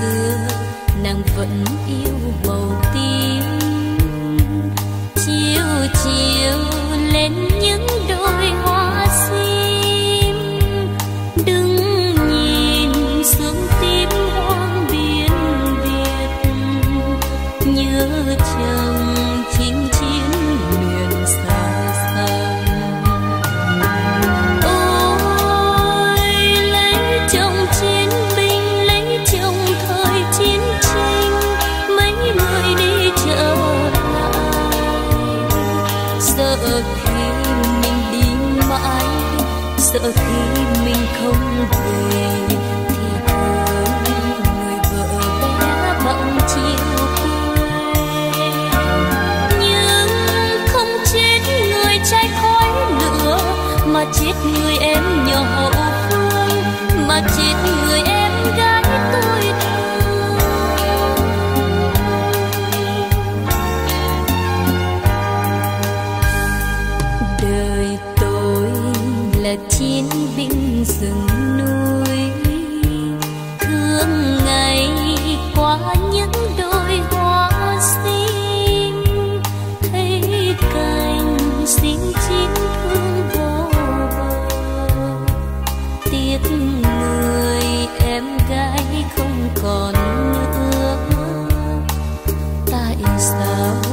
xưa nàng vẫn yêu màu tím, chiều chiều lên những đôi hoa sim. Đừng nhìn sương tím hoang biên Việt, nhớ chồng chinh chiến miền xa xăm. Ôi lấy chồng chiến binh, lấy chồng thời chiến tranh, mấy người đi trở lại sợ khi mình đi mãi, sợ khi mình không về. Mà chết người em nhỏ hậu phương, mà chết người em gái tôi thương. Đời tôi là chiến binh rừng núi, thương ngày qua những đôi hoa sim, thấy cành xin chín thương người em gái không còn nữa. Tại sao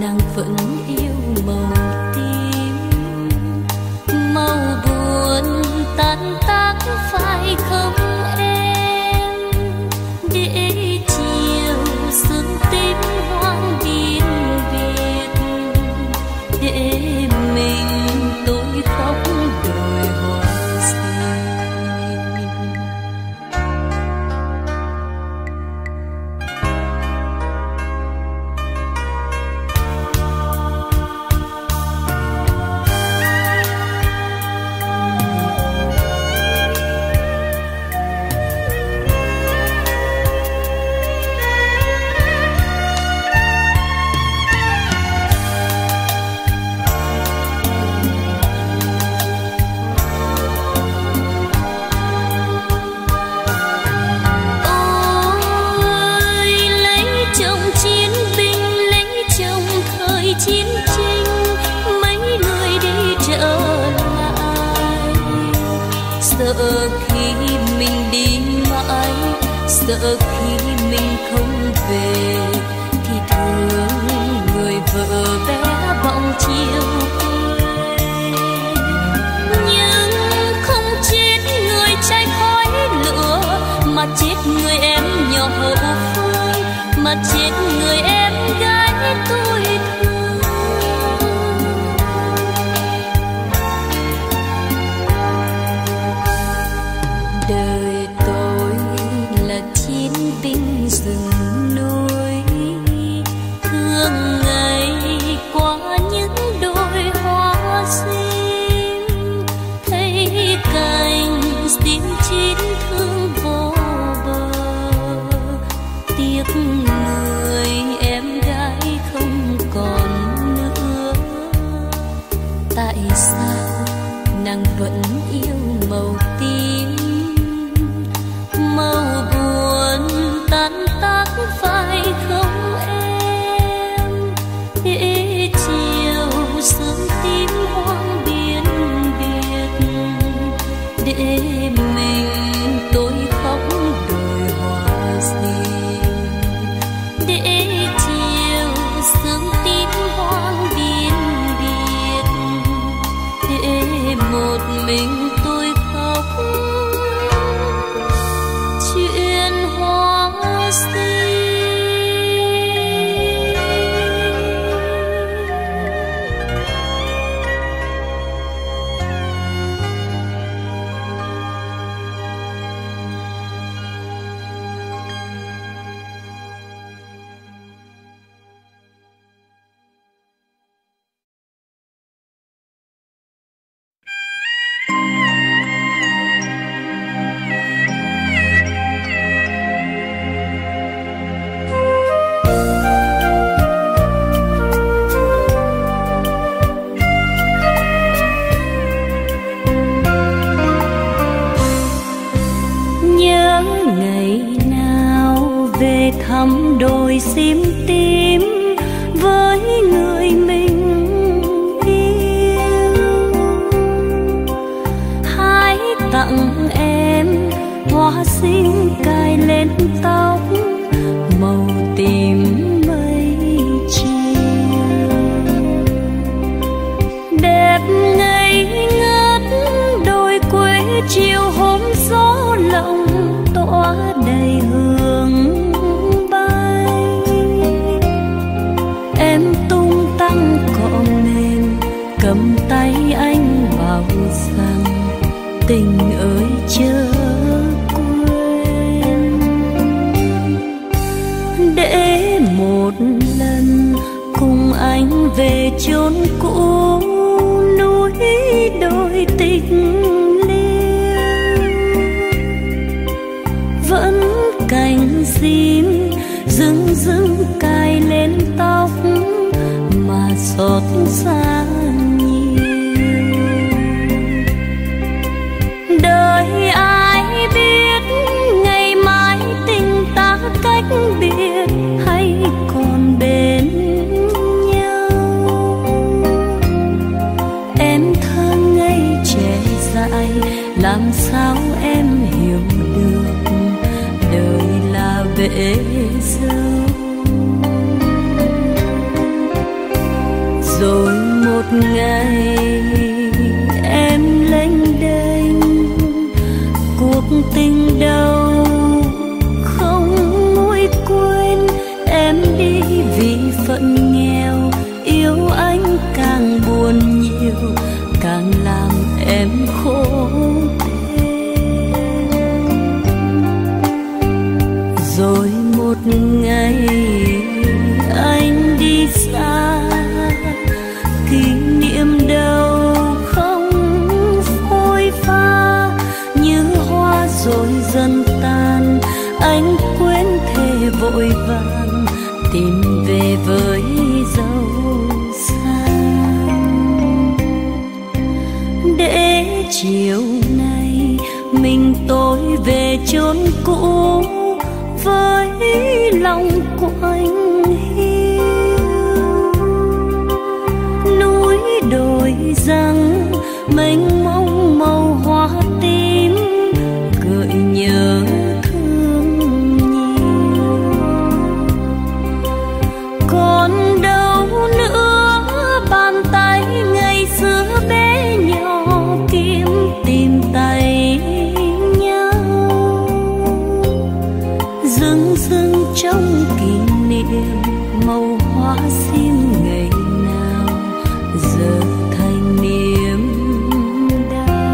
nàng vẫn yêu màu tím, màu buồn tan tác phải không em? Để chiều sương tím hoang biên Việt, để mình tôi khóc đời hoa. Chiến tranh mấy người đi trở lại, sợ khi mình đi mãi, sợ khi mình không về, thì thương người vợ bé bỏng chiều quê. Nhưng không chết người trai khói lửa, mà chết người em nhỏ hậu phương, mà chết người em gái tôi thương. Đời tôi là chiến binh rừng núi, thương ngày qua những đôi hoa sim, thấy cành tím chín thương vô bờ, tiếc người em gái không còn nữa. Tại sao nàng vẫn yêu màu tím, màu buồn tan tác phai. về thăm đồi sim tím với người mình yêu. Hãy tặng em hoa xinh cài lên tóc màu tím mây chiều, đẹp ngây ngất đôi quê chiều hôm gió lộng tỏa đầy hương bay. Em tung tăng cọ mềm cầm tay anh bảo rằng tình ơi chớ quên, để một lần cùng anh về chốn cũ núi đôi tình vẫn cành sim dưng dưng cài lên tóc mà xót xa nhiều. Đời ai biết ngày mai tình ta cách biệt hay còn bên nhau. Em thơ ngây trẻ dại làm sao em hiểu được đời là bể dâu. Rồi một ngày em lênh đênh cuộc tình đâu không nguôi quên. Em đi vì phận nghèo yêu anh càng buồn nhiều càng làm em khổ. Rồi một ngày anh đi xa kỷ niệm đâu không phôi pha như hoa rồi dần tan. Anh quên thề vội vàng tìm về với dấu xa, để chiều nay mình tôi về chốn cũ với lòng của anh hiu. Núi đồi rằng mênh mông màu hoa tím gợi nhớ thương nhiều. Còn đâu nữa bàn tay ngày xưa bé nhỏ kiếm tìm tay trong kỷ niệm màu hoa sim ngày nào giờ thành niềm đau.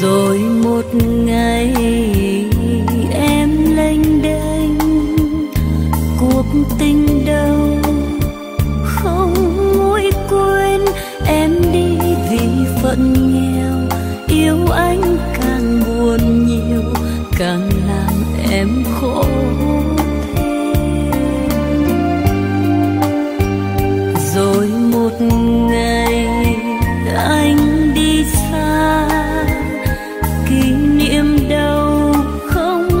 Rồi một ngày em lênh đênh cuộc tình đâu không nguôi quên. Em đi vì phận nghèo yêu anh càng buồn nhiều càng làm em khổ thêm. Rồi một ngày anh đi xa kỷ niệm đâu không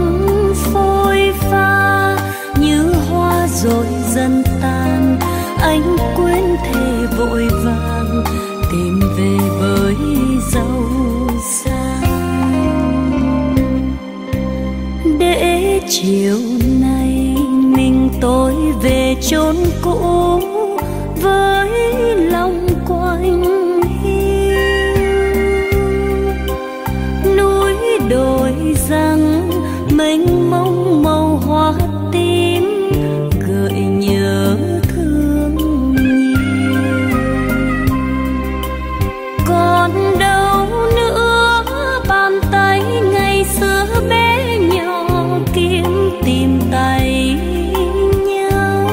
phôi pha như hoa rồi dần tan. Anh quên thề vội vàng tìm về với dấu xa, để chiều nay mình tôi về chốn cũ với lòng của anh. Đôi rằng mênh mông màu hoa tím gợi nhớ thương nhiều. Còn đâu nữa bàn tay ngày xưa bé nhỏ kiếm tìm tay nhau.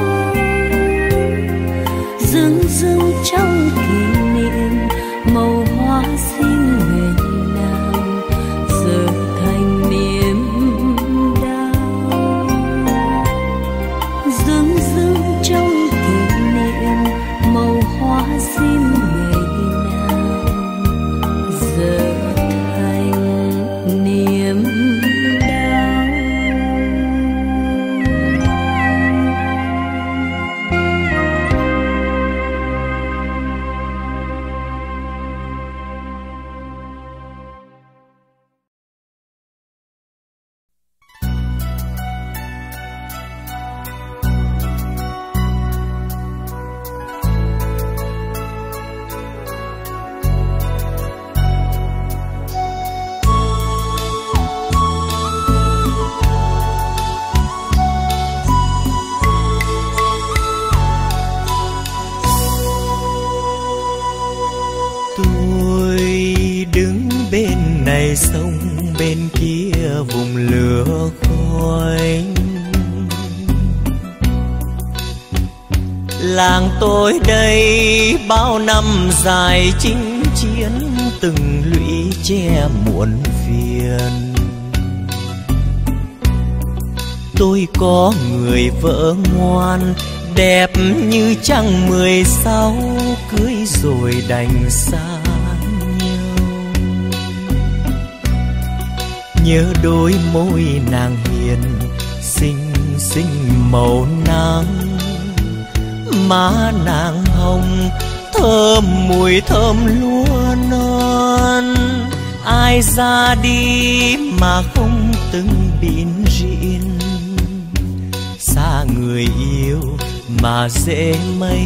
về sông bên kia vùng lửa khói. Làng tôi đây bao năm dài chinh chiến, từng lũy che muộn phiền. Tôi có người vợ ngoan, đẹp như trăng 16, cưới rồi đành xa nhau. Nhớ đôi môi nàng hiền, xinh xinh màu nắng, má nàng hồng thơm mùi thơm lúa non. Ai ra đi mà không từng bỉn rỉn, xa người yêu mà dễ mấy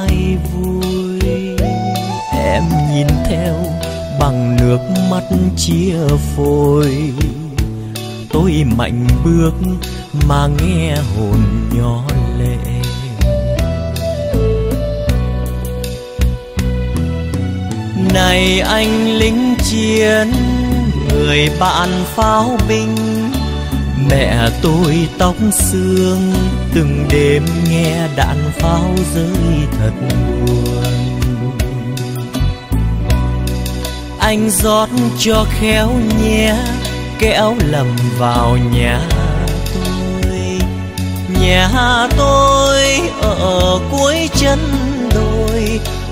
ai vui. Em nhìn theo bằng nước mắt chia phôi, tôi mạnh bước mà nghe hồn nhỏ lệ. Này anh lính chiến, người bạn pháo binh, mẹ tôi tóc xương, từng đêm nghe đạn pháo rơi thật buồn. Anh rót cho khéo nhé, kẻo lầm vào nhà tôi. Nhà tôi ở cuối chân đồi,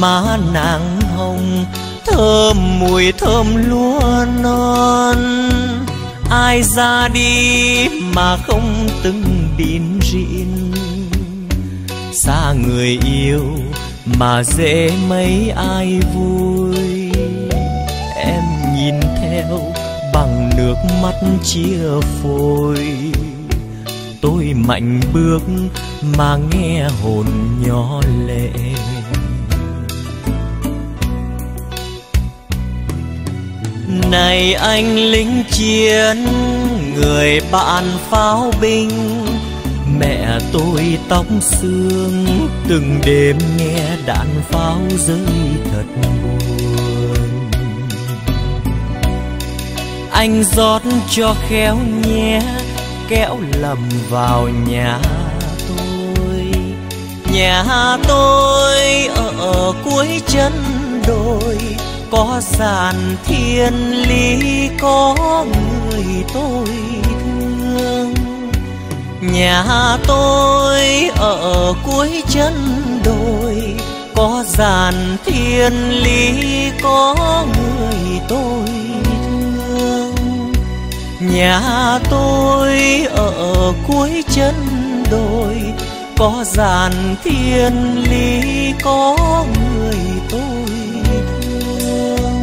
má nàng hồng thơm mùi thơm lúa non. Ai ra đi mà không từng bỉn rỉn, xa người yêu mà dễ mấy ai vui. Em nhìn theo bằng nước mắt chia phôi, tôi mạnh bước mà nghe hồn nhỏ lệ. Này anh lính chiến, người bạn pháo binh, mẹ tôi tóc xương, từng đêm nghe đạn pháo rơi thật buồn. Anh rót cho khéo nhé, kẻo lầm vào nhà tôi. Nhà tôi ở cuối chân đồi, có dàn thiên lý, có người tôi thương. Nhà tôi ở cuối chân đồi, có dàn thiên lý, có người tôi thương. Nhà tôi ở cuối chân đồi, có dàn thiên lý, có người tôi thương.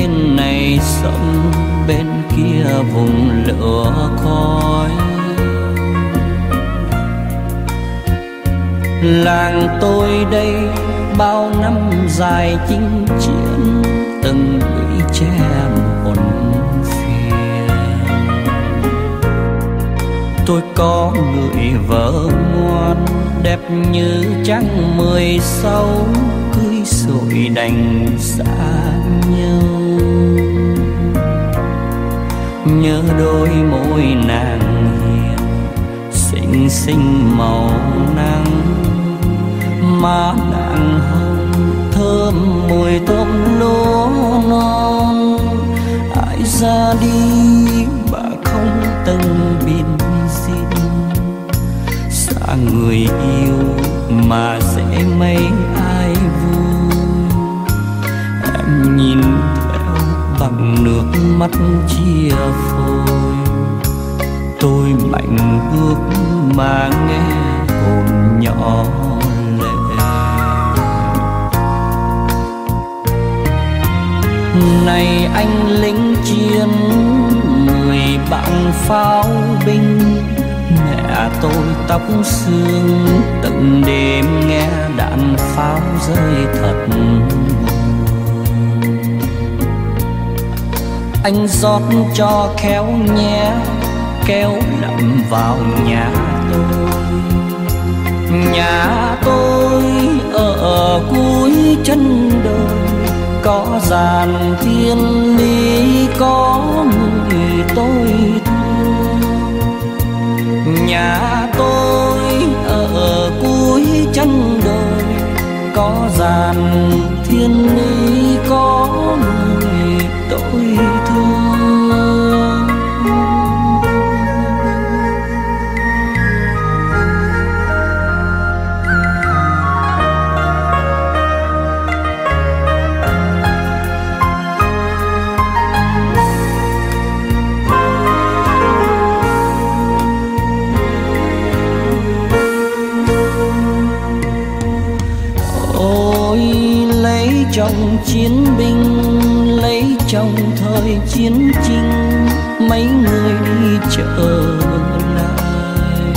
bên này sông, bên kia vùng lửa khói. Làng tôi đây bao năm dài chinh chiến, từng lũy tre hồn phiền. Tôi có người vợ ngoan, đẹp như trăng 16, cưới rồi đành xa nhau. Nhớ đôi môi nàng hiền, xinh xinh màu nắng, má nàng hồng thơm mùi tôm lúa non. Ai ra đi bà không từng bin xin, xa người yêu mà dễ mấy ai vui. Em nhìn bằng nước mắt chia phôi, tôi mạnh bước mà nghe hồn nhỏ lệ. Này anh lính chiến, người bạn pháo binh, mẹ tôi tóc xương, từng đêm nghe đạn pháo rơi thật. Anh rót cho khéo nhé, kéo đậm vào nhà tôi. Nhà tôi ở cuối chân đồi, có dàn thiên lý, có người tôi thương. Nhà tôi ở cuối chân đồi, có dàn thiên lý, có người tôi thương. Ôi lấy chồng chiến binh, lấy chồng thời chiến tranh, mấy người đi trở lại.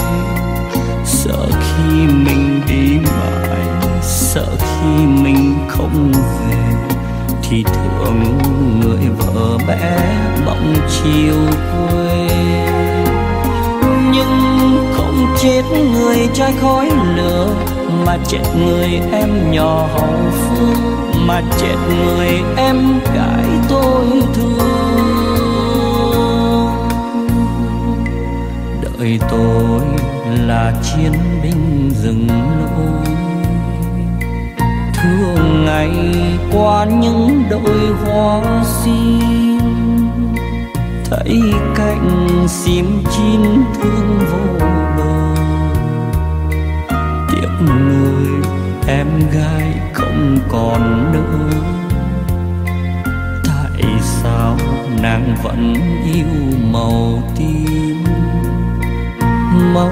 Sợ khi mình đi mãi, sợ khi mình không về, thì thường người vợ bé bỗng chiều quê. Nhưng không chết người trai khói lửa, mà chết người em nhỏ hậu phương, mà chết người em gái tôi thương. Đời tôi là chiến binh rừng lối, thương ngày qua những đôi hoa sim, thấy cạnh sim chín thương vô bờ. Tiếc nuôi em gái không còn nữa, tại sao nàng vẫn yêu màu tím? Mau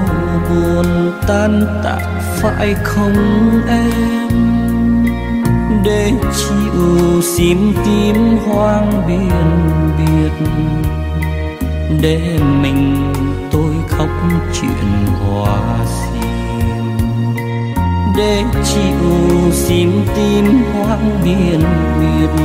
buồn tan tác phải không em, để chịu sim tím hoang biên biệt, để mình tôi khóc chuyện hoa sim, để chịu sim tím hoang biên biệt,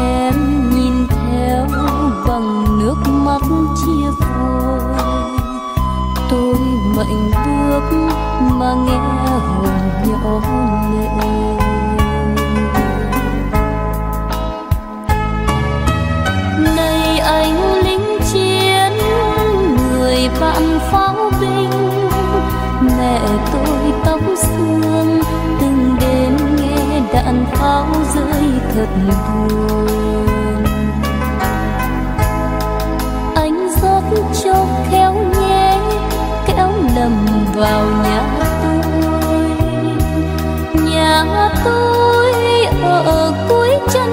Em nhìn theo bằng nước mắt chia phôi, tôi mạnh bước mà nghe hồn nhỏ lệ. Này anh lính chiến, người bạn pháo binh. Mẹ tôi tóc sương từng đêm nghe đạn pháo rơi thật buồn. Anh rót cho khéo nhé, kéo lầm vào nhà tôi. Nhà tôi ở cuối chân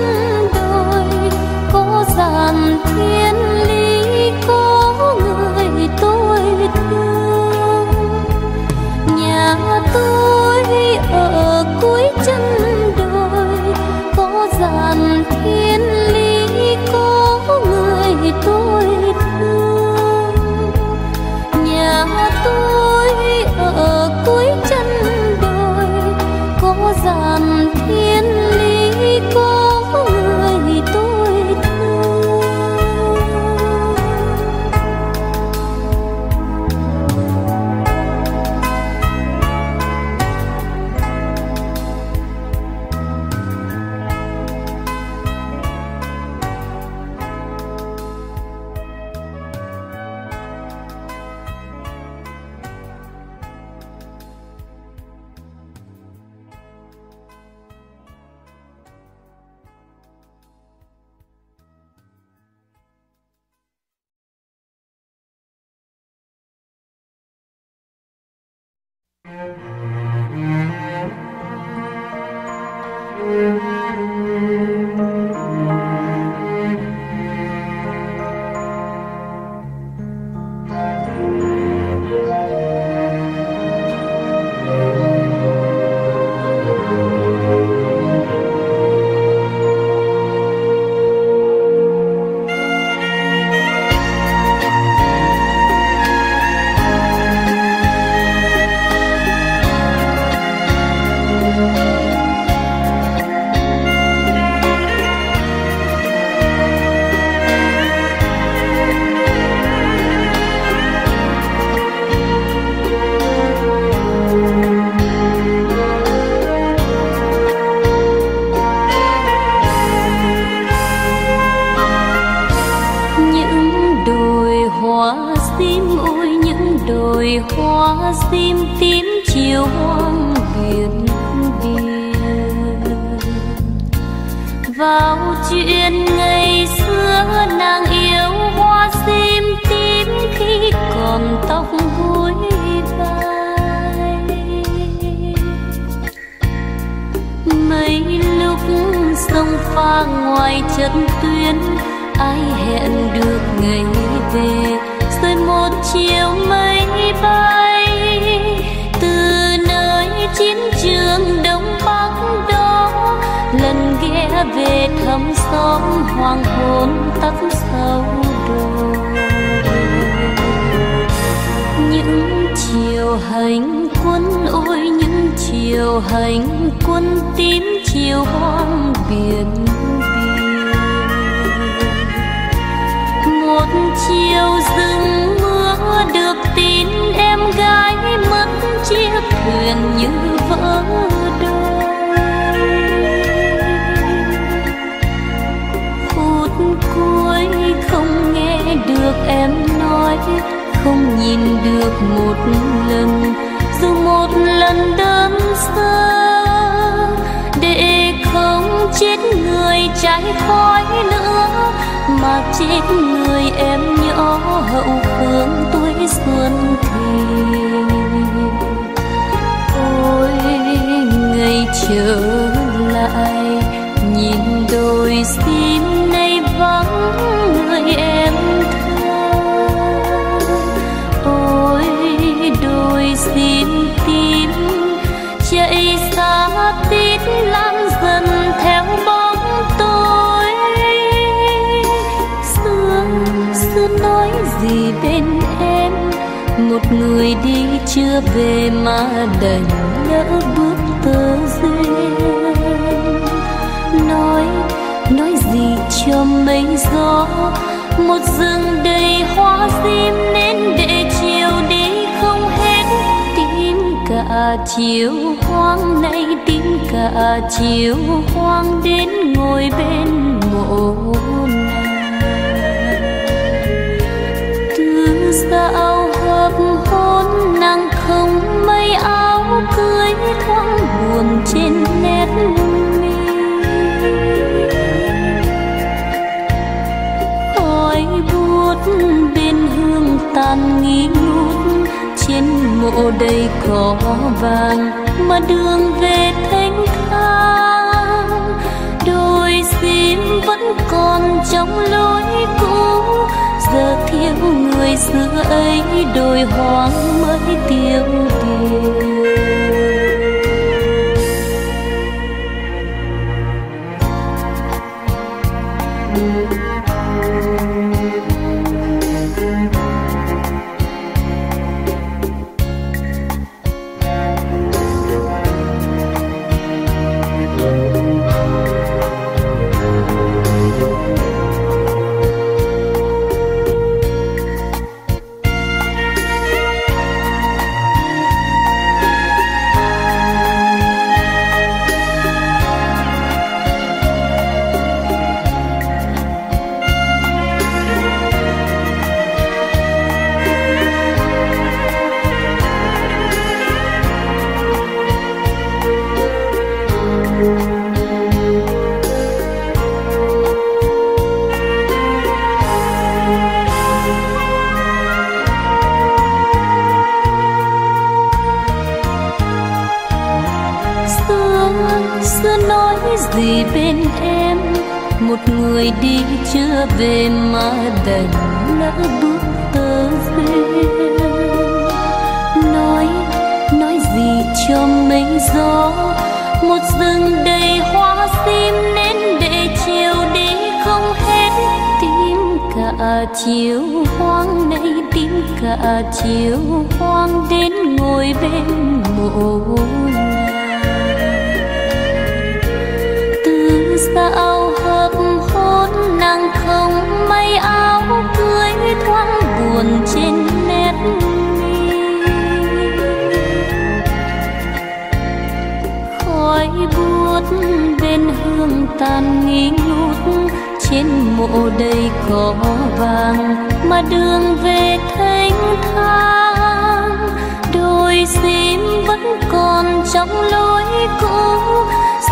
đồi, có dàn thiên lý, có người tôi thương. Nhà tôi ở cuối chân đồi, có dàn thiên lý. một người đi chưa về mà đành lỡ bước tơ duyên. Nói gì cho mấy gió, một rừng đầy hoa sim nên để chiều đi không hết. Tim cả chiều hoang này, tim cả chiều hoang đến ngồi bên mộ nhà. Từ sao hợp hôn nàng không may áo cưới, thoáng buồn trên nét mi. Khói buốt bên hương tàn nghi ngút, trên mộ đầy cỏ vàng mà đường về thênh thang. Đôi sim vẫn còn trong lối cũ,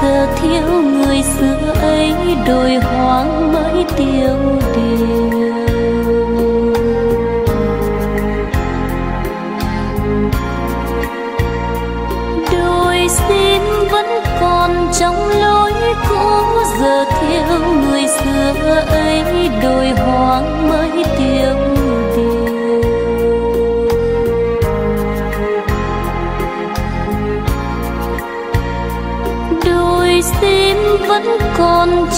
giờ thiếu người xưa ấy đôi hoang mới tiêu điều. Đôi xin vẫn còn trong lối cũ, giờ thiếu người xưa ấy đôi hoang mới tiêu điều. Tim vẫn còn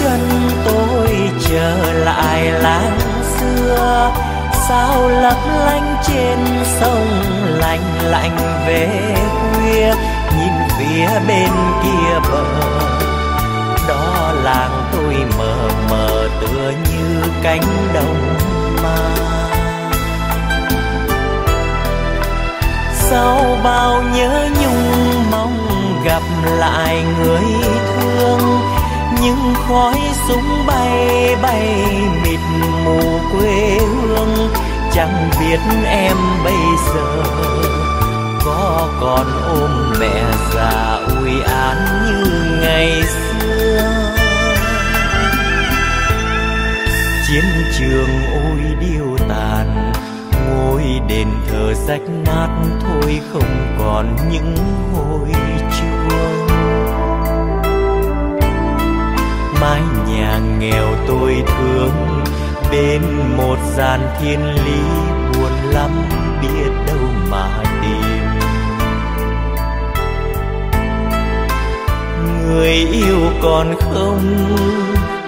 chân tôi trở lại làng xưa, sao lấp lánh trên sông lạnh lạnh về khuya, nhìn phía bên kia bờ đó làng tôi mờ mờ tựa như cánh đồng ma. Sau bao nhớ nhung mong gặp lại người thương, những khói súng bay bay mịt mù quê hương, chẳng biết em bây giờ có còn ôm mẹ già ui án như ngày xưa. Chiến trường ôi điêu tàn, ngôi đền thờ rách nát thôi không còn những hồi chuông. Mái nhà nghèo tôi thương, bên một dàn thiên lý buồn lắm biết đâu mà tìm. Người yêu còn không,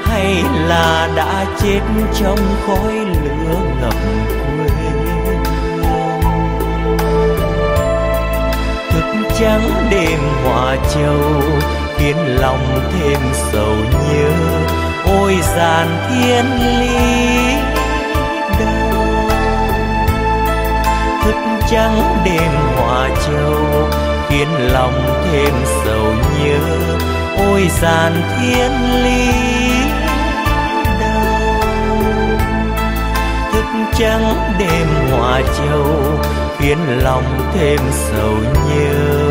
hay là đã chết trong khói lửa ngập quê. Thức trắng đêm Hòa Châu khiến lòng thêm sầu nhớ, ôi dàn thiên lý đâu. Thức trắng đêm Hòa Châu khiến lòng thêm sầu nhớ, ôi dàn thiên lý trắng đêm Hòa Châu khiến lòng thêm sầu nhớ,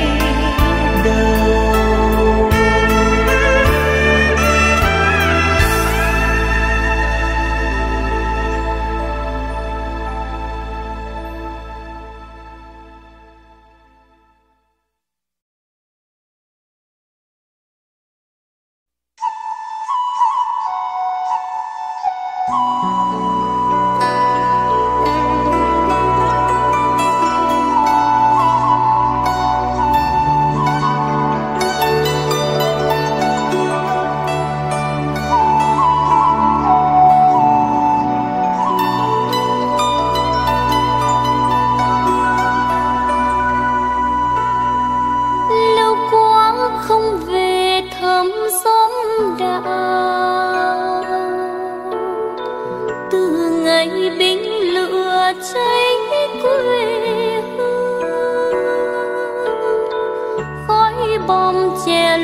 đâu.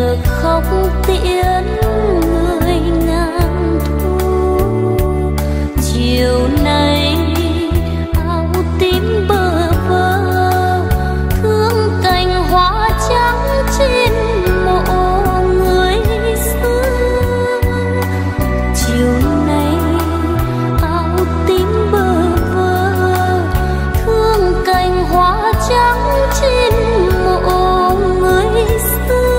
được khóc tiễn người ngang thu. Chiều nay áo tím bơ vơ thương cành hoa trắng trên mộ người xưa. Chiều nay áo tím bơ vơ thương cành hoa trắng trên mộ người xưa.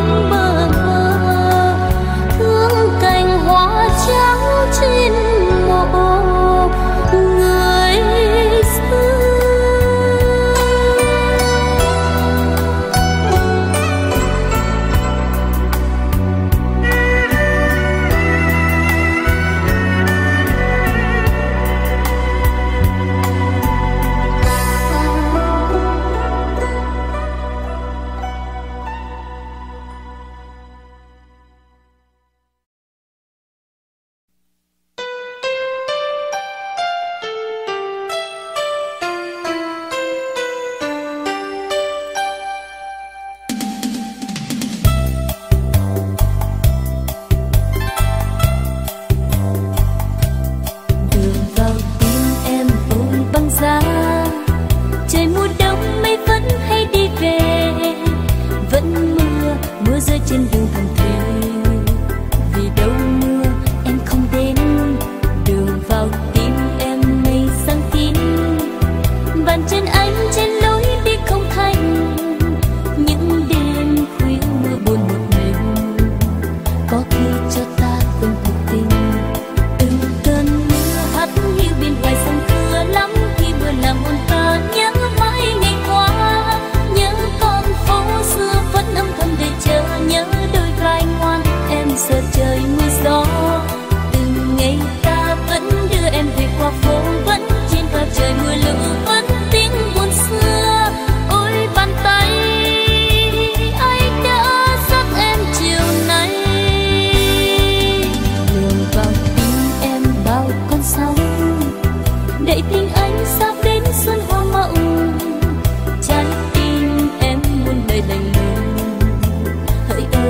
Trái tim em muôn đời lạnh lùng, hỡi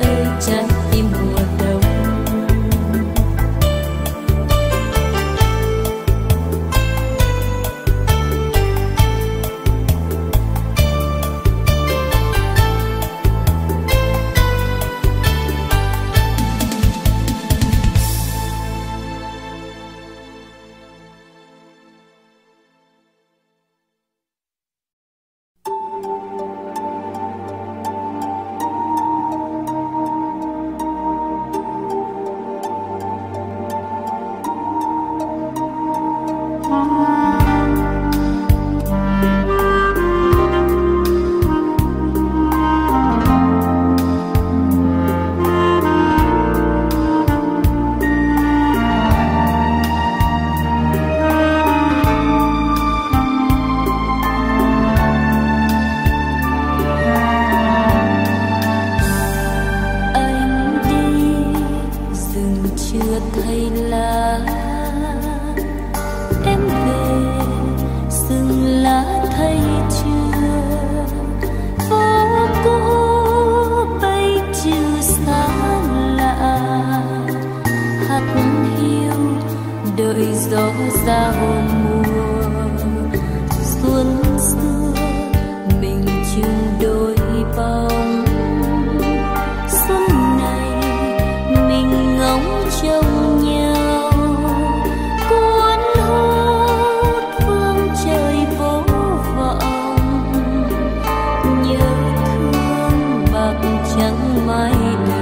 ơi trái tim mùa đông. gió ra hôm mùa xuân xưa mình chung đôi bóng xuân này mình ngóng trông nhau cuốn hút phương trời vô vọng nhớ thương bạc trắng mai đường.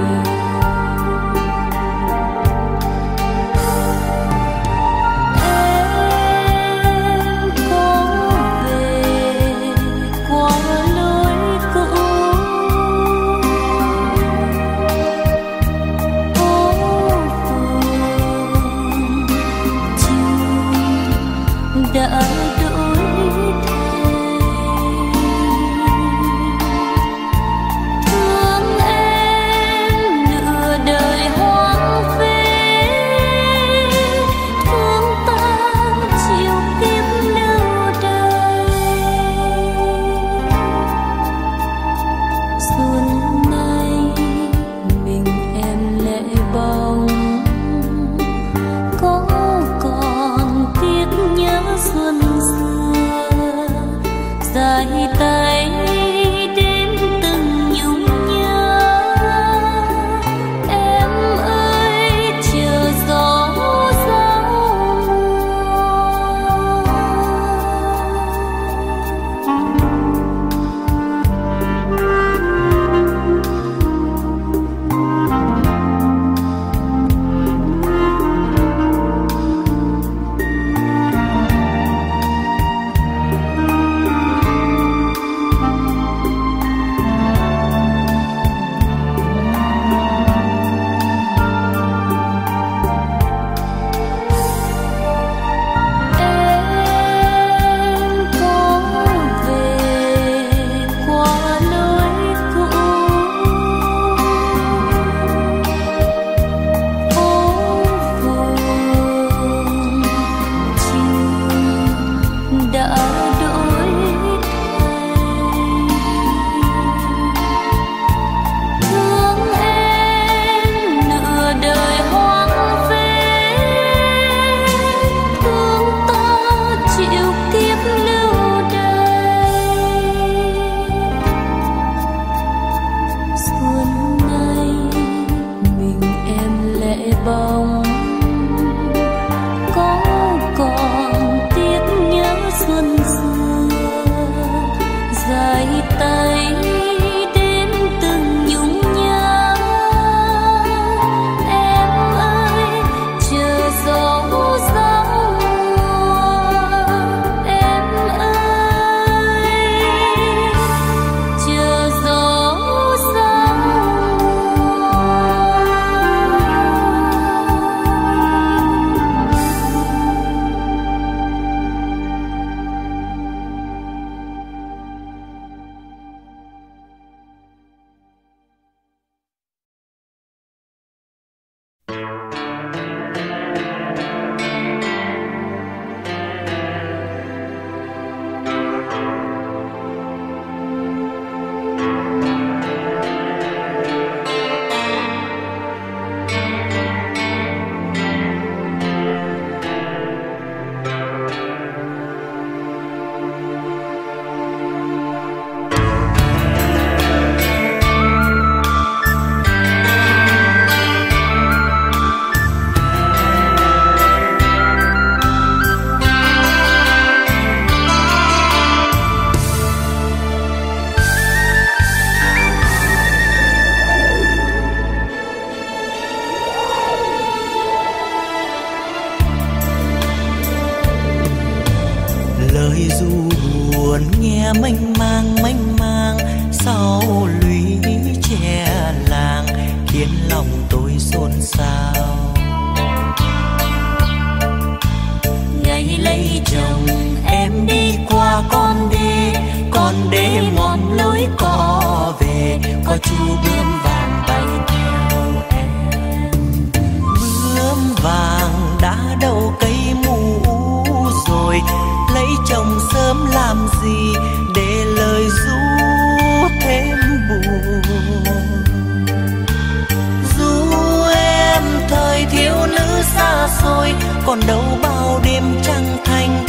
Còn đâu bao đêm trăng thanh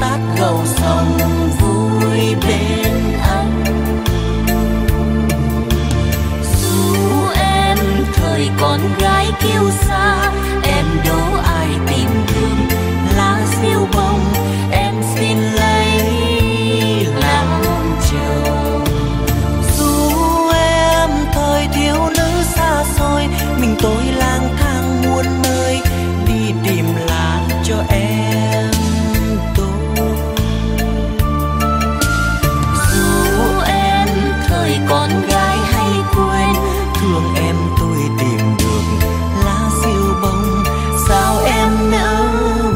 tát gầu sông vui bên anh. Dù em thời con gái kiêu sa, em đâu ai tìm thương lá diêu bông, em xin lấy làm chồng. Dù em thời thiếu nữ xa xôi, mình tôi lang thang muôn nơi đi tìm lá cho em tôi. Dù em thời con gái hay quên, thương em tôi tìm được lá diêu bông, sao em nỡ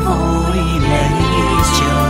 vội lấy chồng.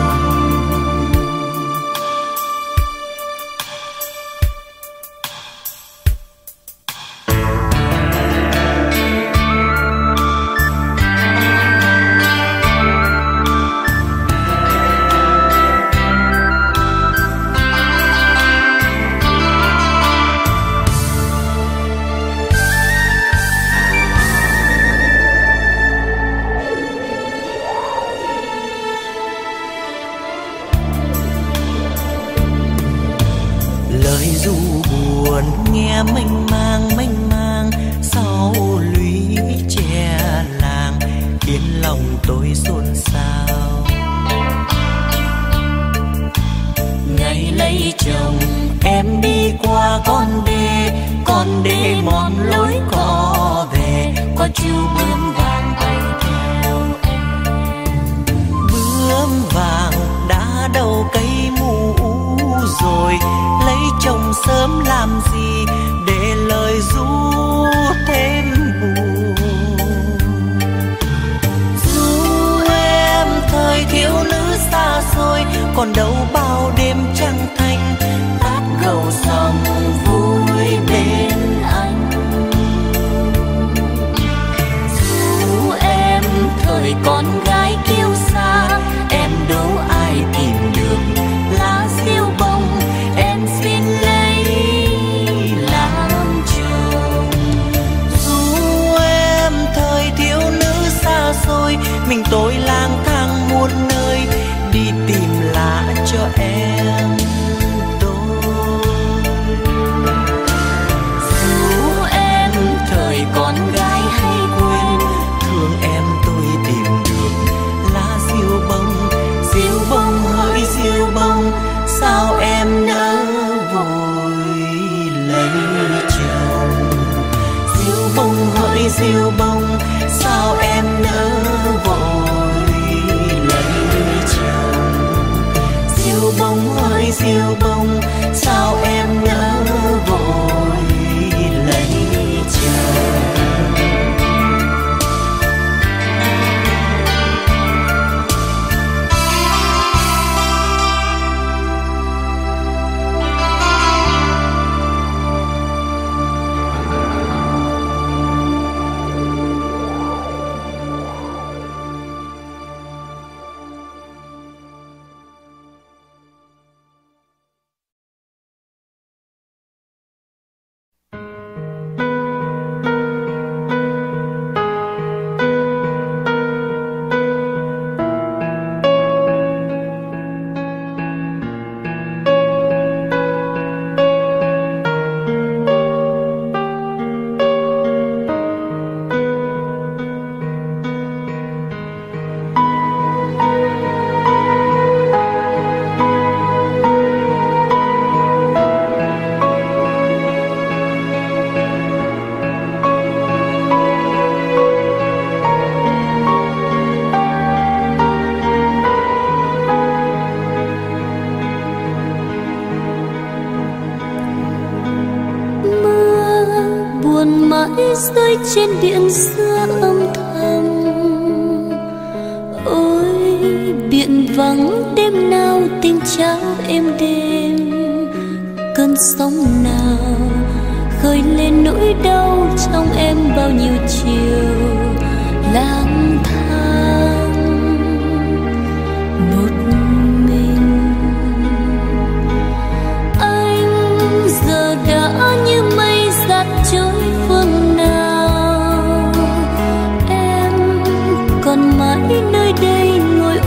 Rơi trên điện xưa âm thầm, ôi điện vắng đêm nào tình trao êm đêm. Cơn sóng nào khơi lên nỗi đau trong em bao nhiêu chiều lang thang một mình. Anh giờ đã như mây dạt trôi phương nơi đây ngồi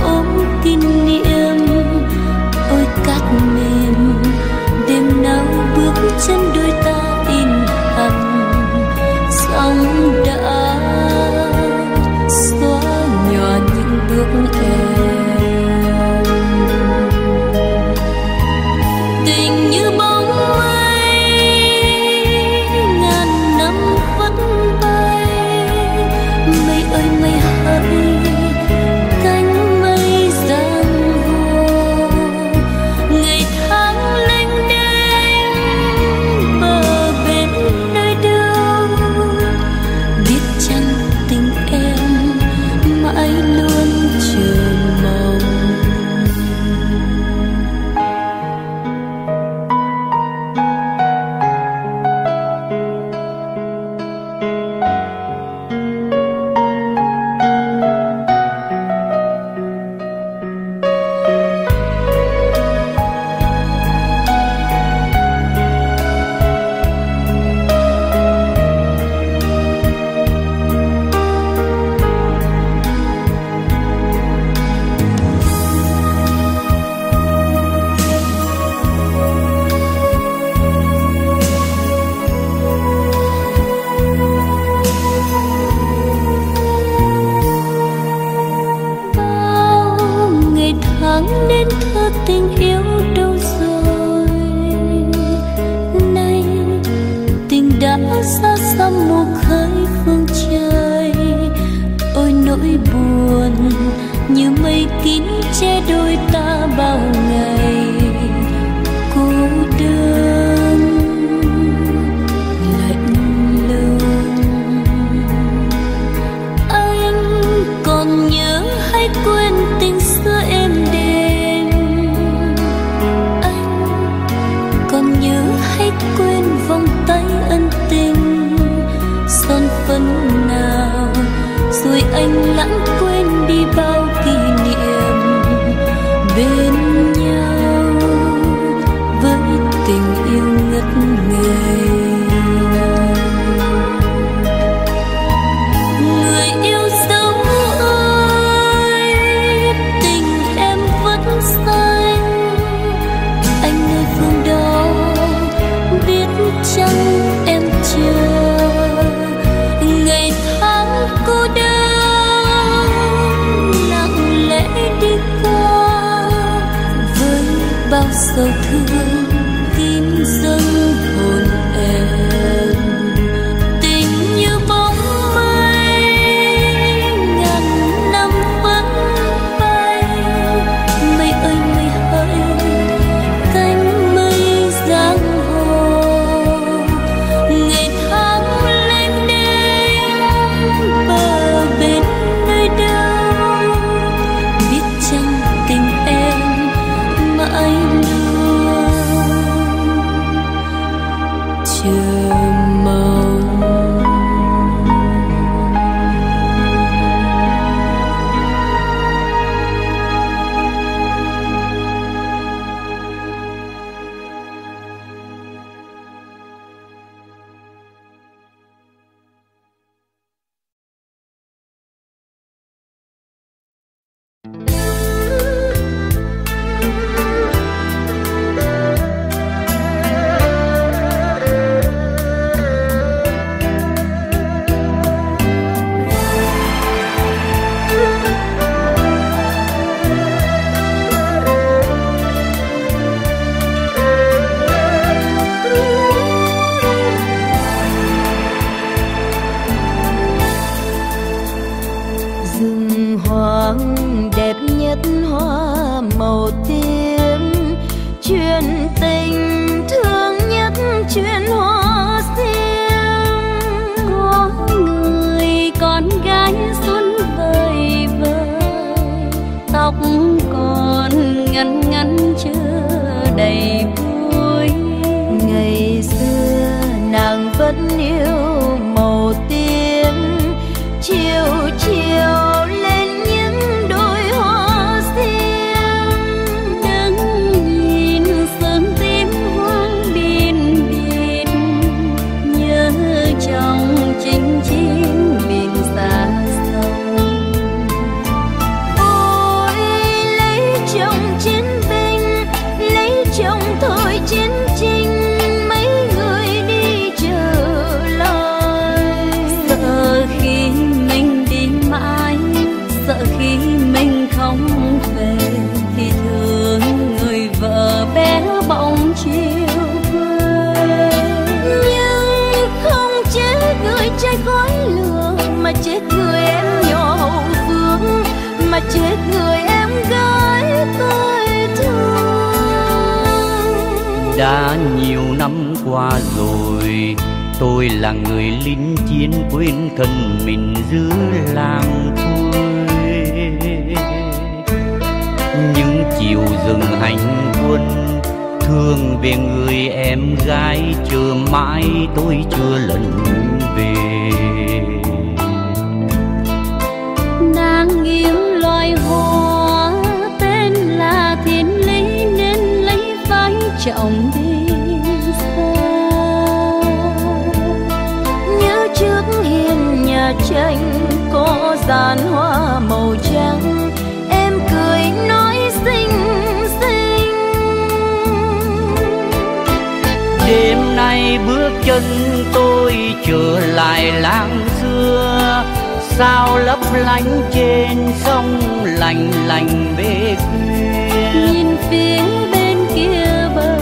lành về quê. phía bên kia bờ,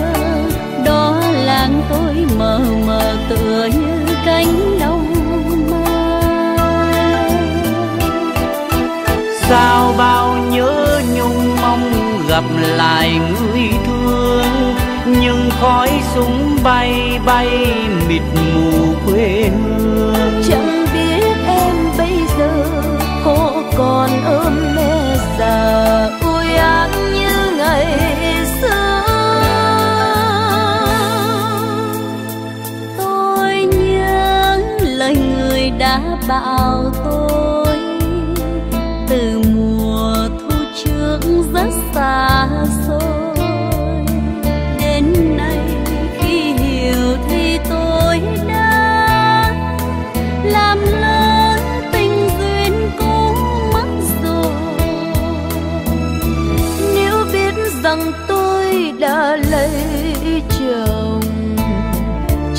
đó làng tôi mờ mờ tựa như cánh đồng mai. Sao bao nhớ nhung mong gặp lại người thương, nhưng khói súng bay bay mịt mù quê hương. Chẳng biết em bây giờ có còn ôm mẹ già ôi áng như ngày xưa. Tôi nhớ lời người đã bảo tôi từ mùa thu trước rất xa xôi. Đã lấy chồng,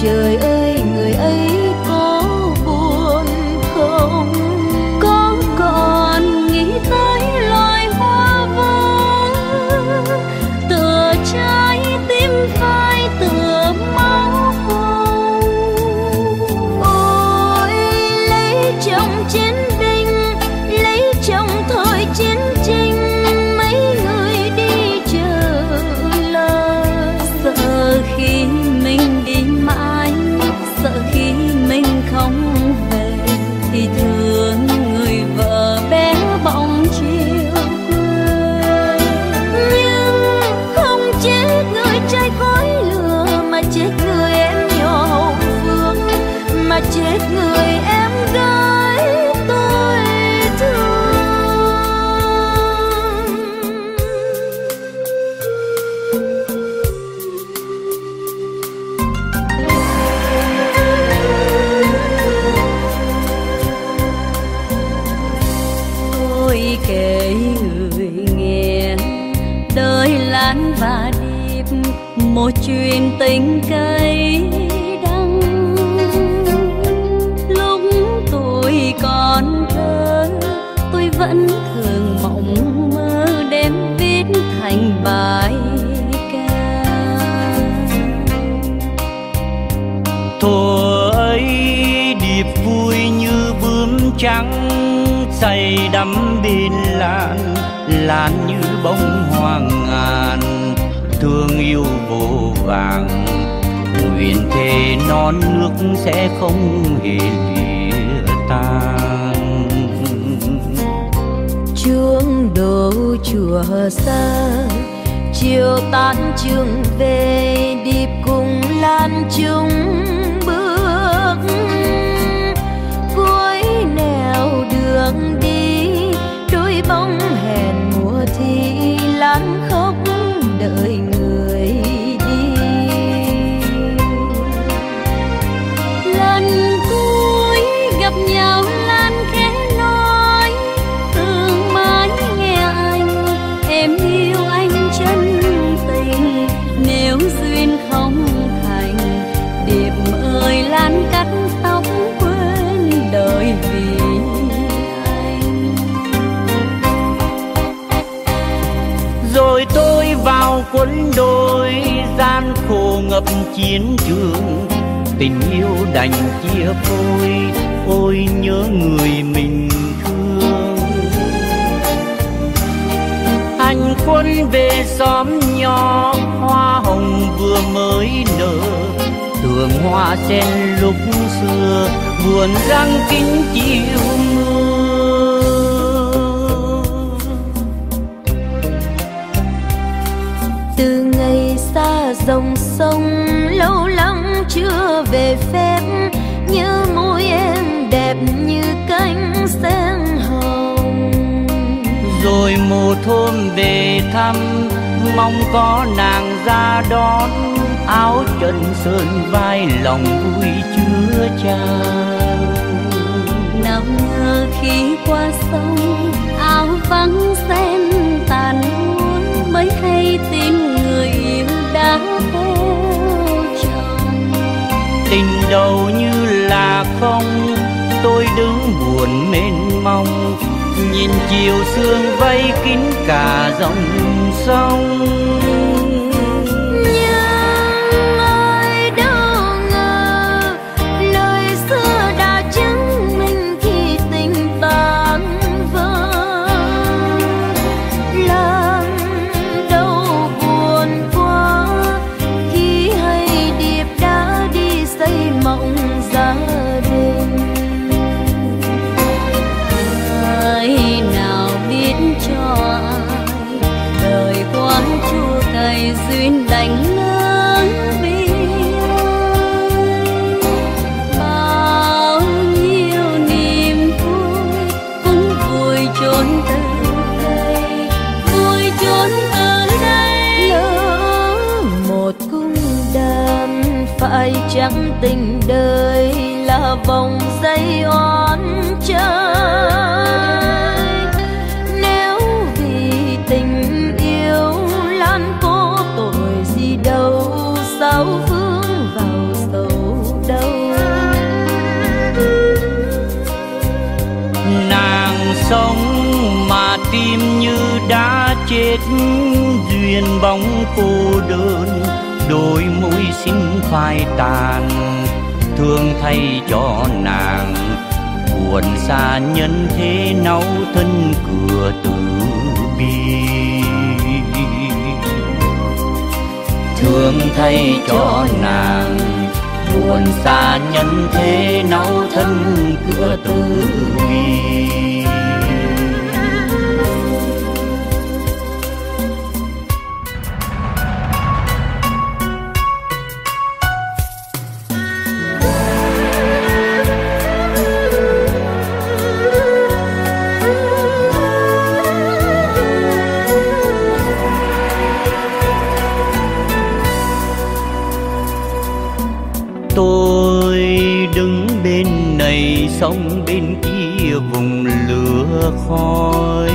trời ơi người ấy có buồn không? Có còn nghĩ tới loài hoa vàng, tựa trái tim phai tựa máu hồng. Ôi lấy chồng chiến binh, lấy chồng thời chiến tranh. Khi mình đi mãi, sợ khi mình không về thì thương người vợ bé bỏng chiều quê. Nhưng không chết người trai khói lửa, mà chết người em nhỏ hậu phương, mà chết người em gái tôi thương. Kể người nghe đời lan và điệp một chuyện tình cay đắng. Lúc tôi còn thơ tôi vẫn thường mộng mơ đêm viết thành bài ca. Thuở ấy điệp vui như bướm trắng say đắm bên lan, lan như bông hoang ngàn thương yêu vô vàng. Nguyện thề non nước sẽ không hề lìa tan. Chuông đầu chùa xa chiều tan trường về, điệp cùng lan chung bước cuối nẻo đường đi. Đôi bóng hẹn mùa thi lan khóc đợi người đi. Lần cuối gặp nhau lan khẽ nói thương mãi nghe anh, em yêu anh chân tình. Nếu duyên không thành điệp ơi lan cắt tóc quên đời vì rồi tôi vào quân đội gian khổ ngập chiến trường. Tình yêu đành chia phôi, ôi nhớ người mình thương. Hành quân về xóm nhỏ hoa hồng vừa mới nở, tường hoa sen lúc xưa vườn răng kính chiều mưa. Từ ngày xa dòng sông lâu lắm chưa về phép, như môi em đẹp như cánh sen hồng. Rồi một hôm về thăm mong có nàng ra đón, áo trần sơn vai lòng vui chứa chan. Nào ngờ khi qua sông áo vắng sen tàn buồn, mới hay tin người yêu đã theo chồng. Tình đầu như là không, tôi đứng buồn mênh mông. nhìn chiều sương vây kín cả dòng sông. Nhưng ai đâu ngờ lời xưa đã chứng minh khi tình tan vỡ. Làm đâu buồn quá khi hay điệp đã đi xây mộng gia đình. Ai nào biết cho ai đời quán chua cay duyên đành lắm biếng. Bao nhiêu niềm vui cũng vui trốn từ đây, vui trốn từ đây. Lỡ một cung đàn phải chẳng tình đời là vòng dây oan trái. Vướng vào sầu đau, nàng sống mà tim như đã chết, duyên bóng cô đơn, đôi môi xin phai tàn, thương thay cho nàng, buồn xa nhân thế náu thân cửa tử bi. Thương thay cho nàng, buồn xa nhân thế náu thân cửa tử bi. Tôi đứng bên này sông bên kia vùng lửa khói.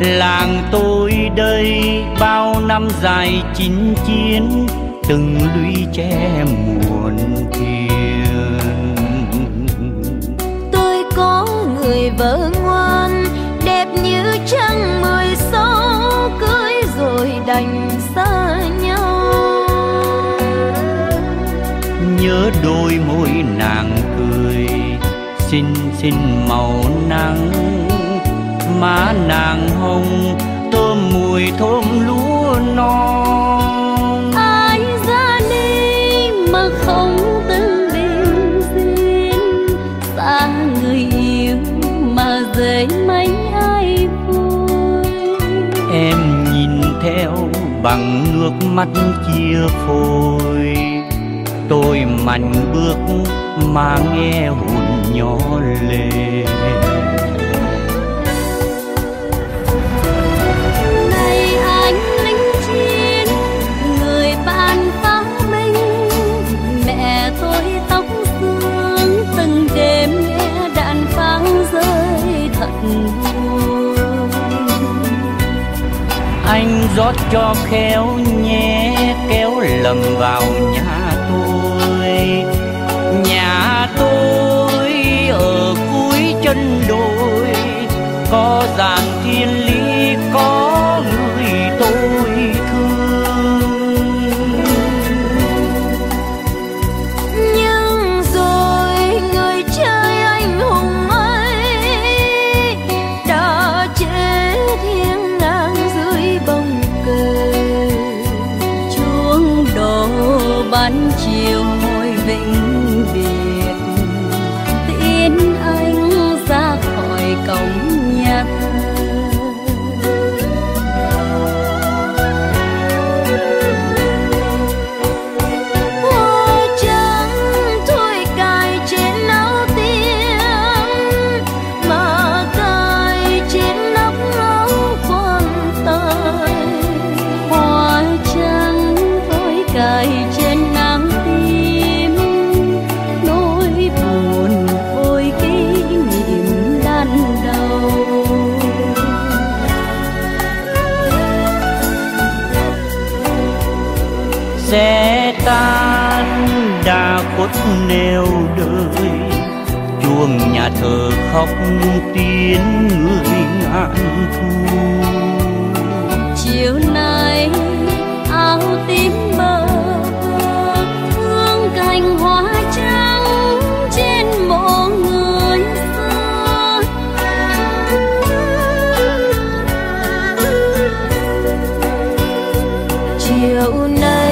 Làng tôi đây bao năm dài chinh chiến, từng lũy tre muôn thiên. Tôi có người vợ ngoan, đẹp như trăng 16, cưới rồi đành xa nhau. Nhớ đôi môi nàng cười xinh xinh màu nắng, má nàng hồng thơm mùi thơm lúa non. Ai ra đi mà không từng bình duyên, xa người yêu mà rời mấy ai vui. Em nhìn theo bằng nước mắt chia phôi, tôi mạnh bước mà nghe hồn nhỏ lệ. Ngày anh lính chiến, người bạn phá binh, mẹ tôi tóc xương từng đêm nghe đạn pháo rơi thật buồn. Anh rót cho khéo nhé, kéo lầm vào nhà. Nhà tôi ở cuối chân đồi, có dàn thiên lý, có người tôi thương. Nhưng rồi người trai anh hùng ấy đã chết hiên ngang dưới bóng cờ. Chuông đổ ban chiều hồi vĩnh biệt, tiễn anh ra khỏi cổng nhà thờ. Hoa trắng thôi cài trên áo tiếng, mà cài trên nóc áo quan tài. Hoa trắng thôi cài trên nắng sẽ tan đã khuất nẻo đời. Chúa chuông nhà thờ khóc tiếng người ngạn thu. Chiều nay áo tím mờ thương cành hoa trắng trên mộ người xưa. Chiều nay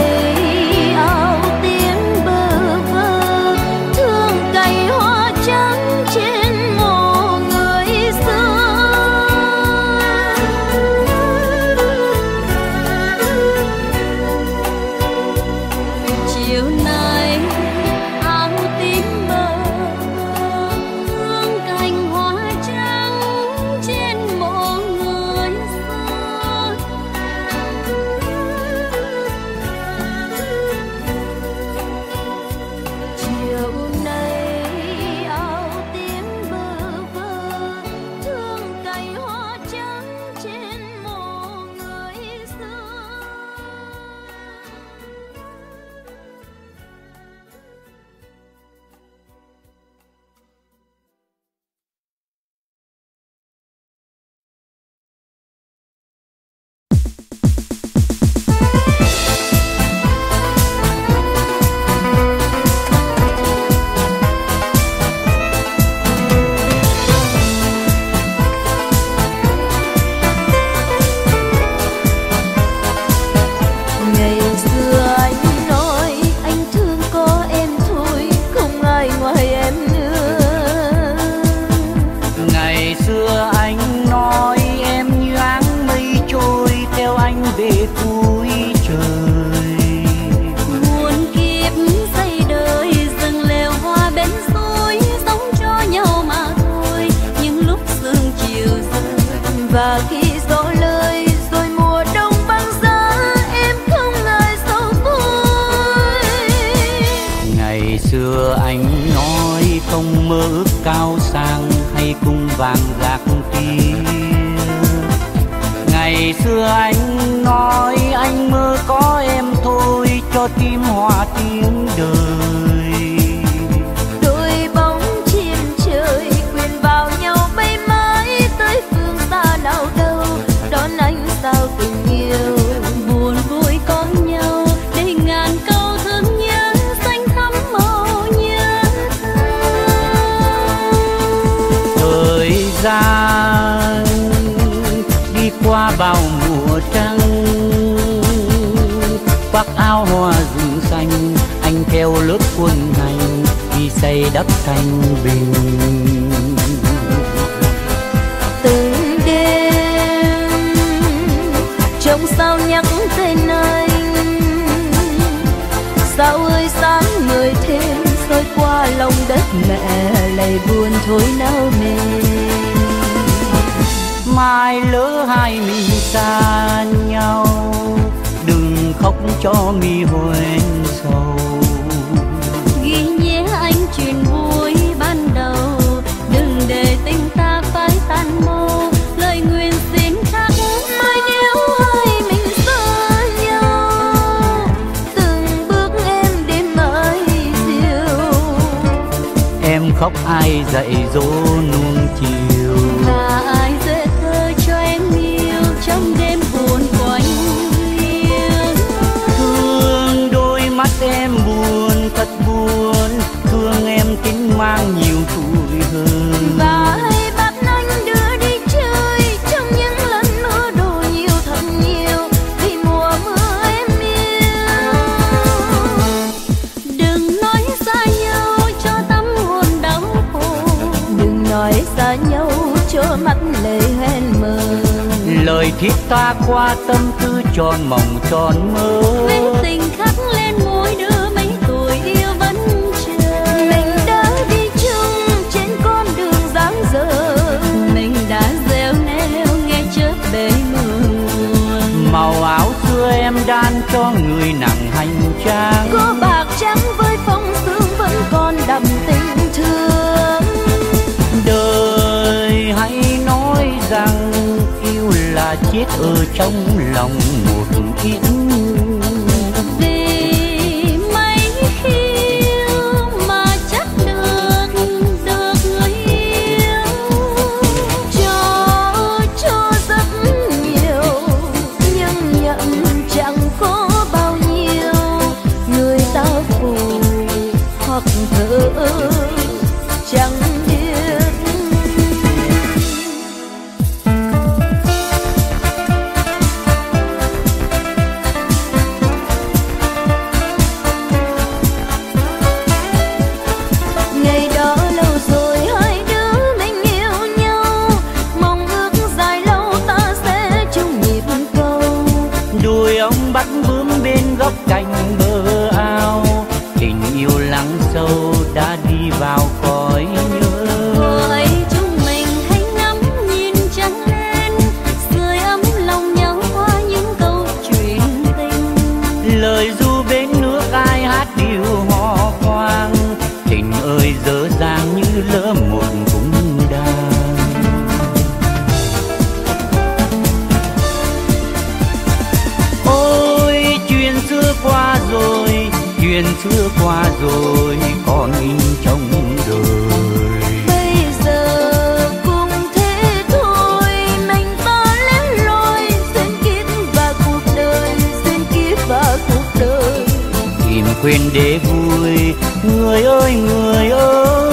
mắt bướm bên góc cạnh bờ ao, tình yêu lắng sâu đã đi vào cõi nhớ. Với chúng mình hãy ngắm nhìn trăng lên, sưởi ấm lòng nhau qua những câu chuyện tình. Lời du bên nước ai hát điều hò khoang, tình ơi dở dang như lỡ một. Chuyện xưa qua rồi còn in trong đời. Bây giờ cũng thế thôi, mình ta lén loi duyên kiếp và cuộc đời, duyên kiếp và cuộc đời. Tìm quên để vui, người ơi người ơi.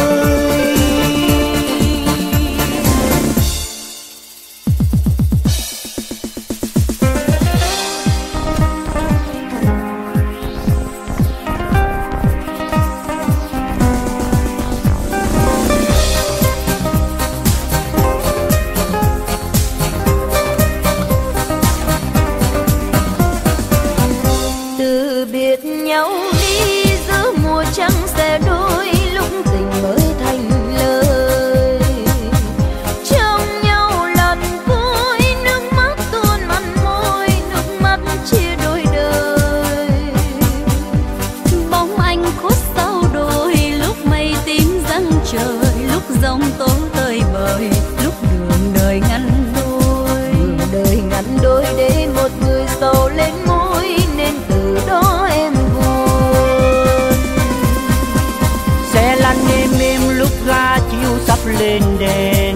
Lên đèn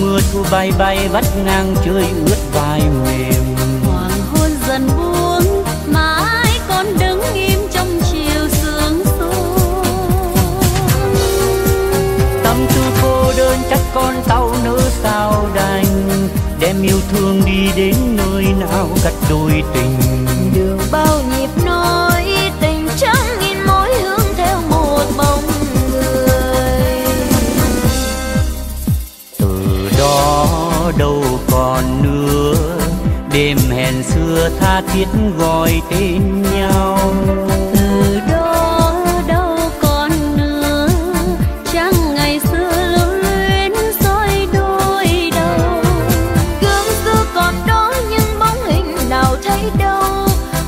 mưa thu bay bay vắt ngang trời ướt vai mềm. Hoàng hôn dần buông mà ai còn đứng im trong chiều sương xuống. Tâm tư cô đơn chắc con tàu nỡ sao đành, đem yêu thương đi đến nơi nào cắt đôi tình. Đường bao nhịp nói tình trắng in mối hướng theo một bóng. Đâu còn nữa đêm hẹn xưa tha thiết gọi tên nhau. Từ đó đâu còn nữa chẳng ngày xưa lưu luyến soi đôi đầu. Gương xưa còn đó nhưng bóng hình nào thấy đâu,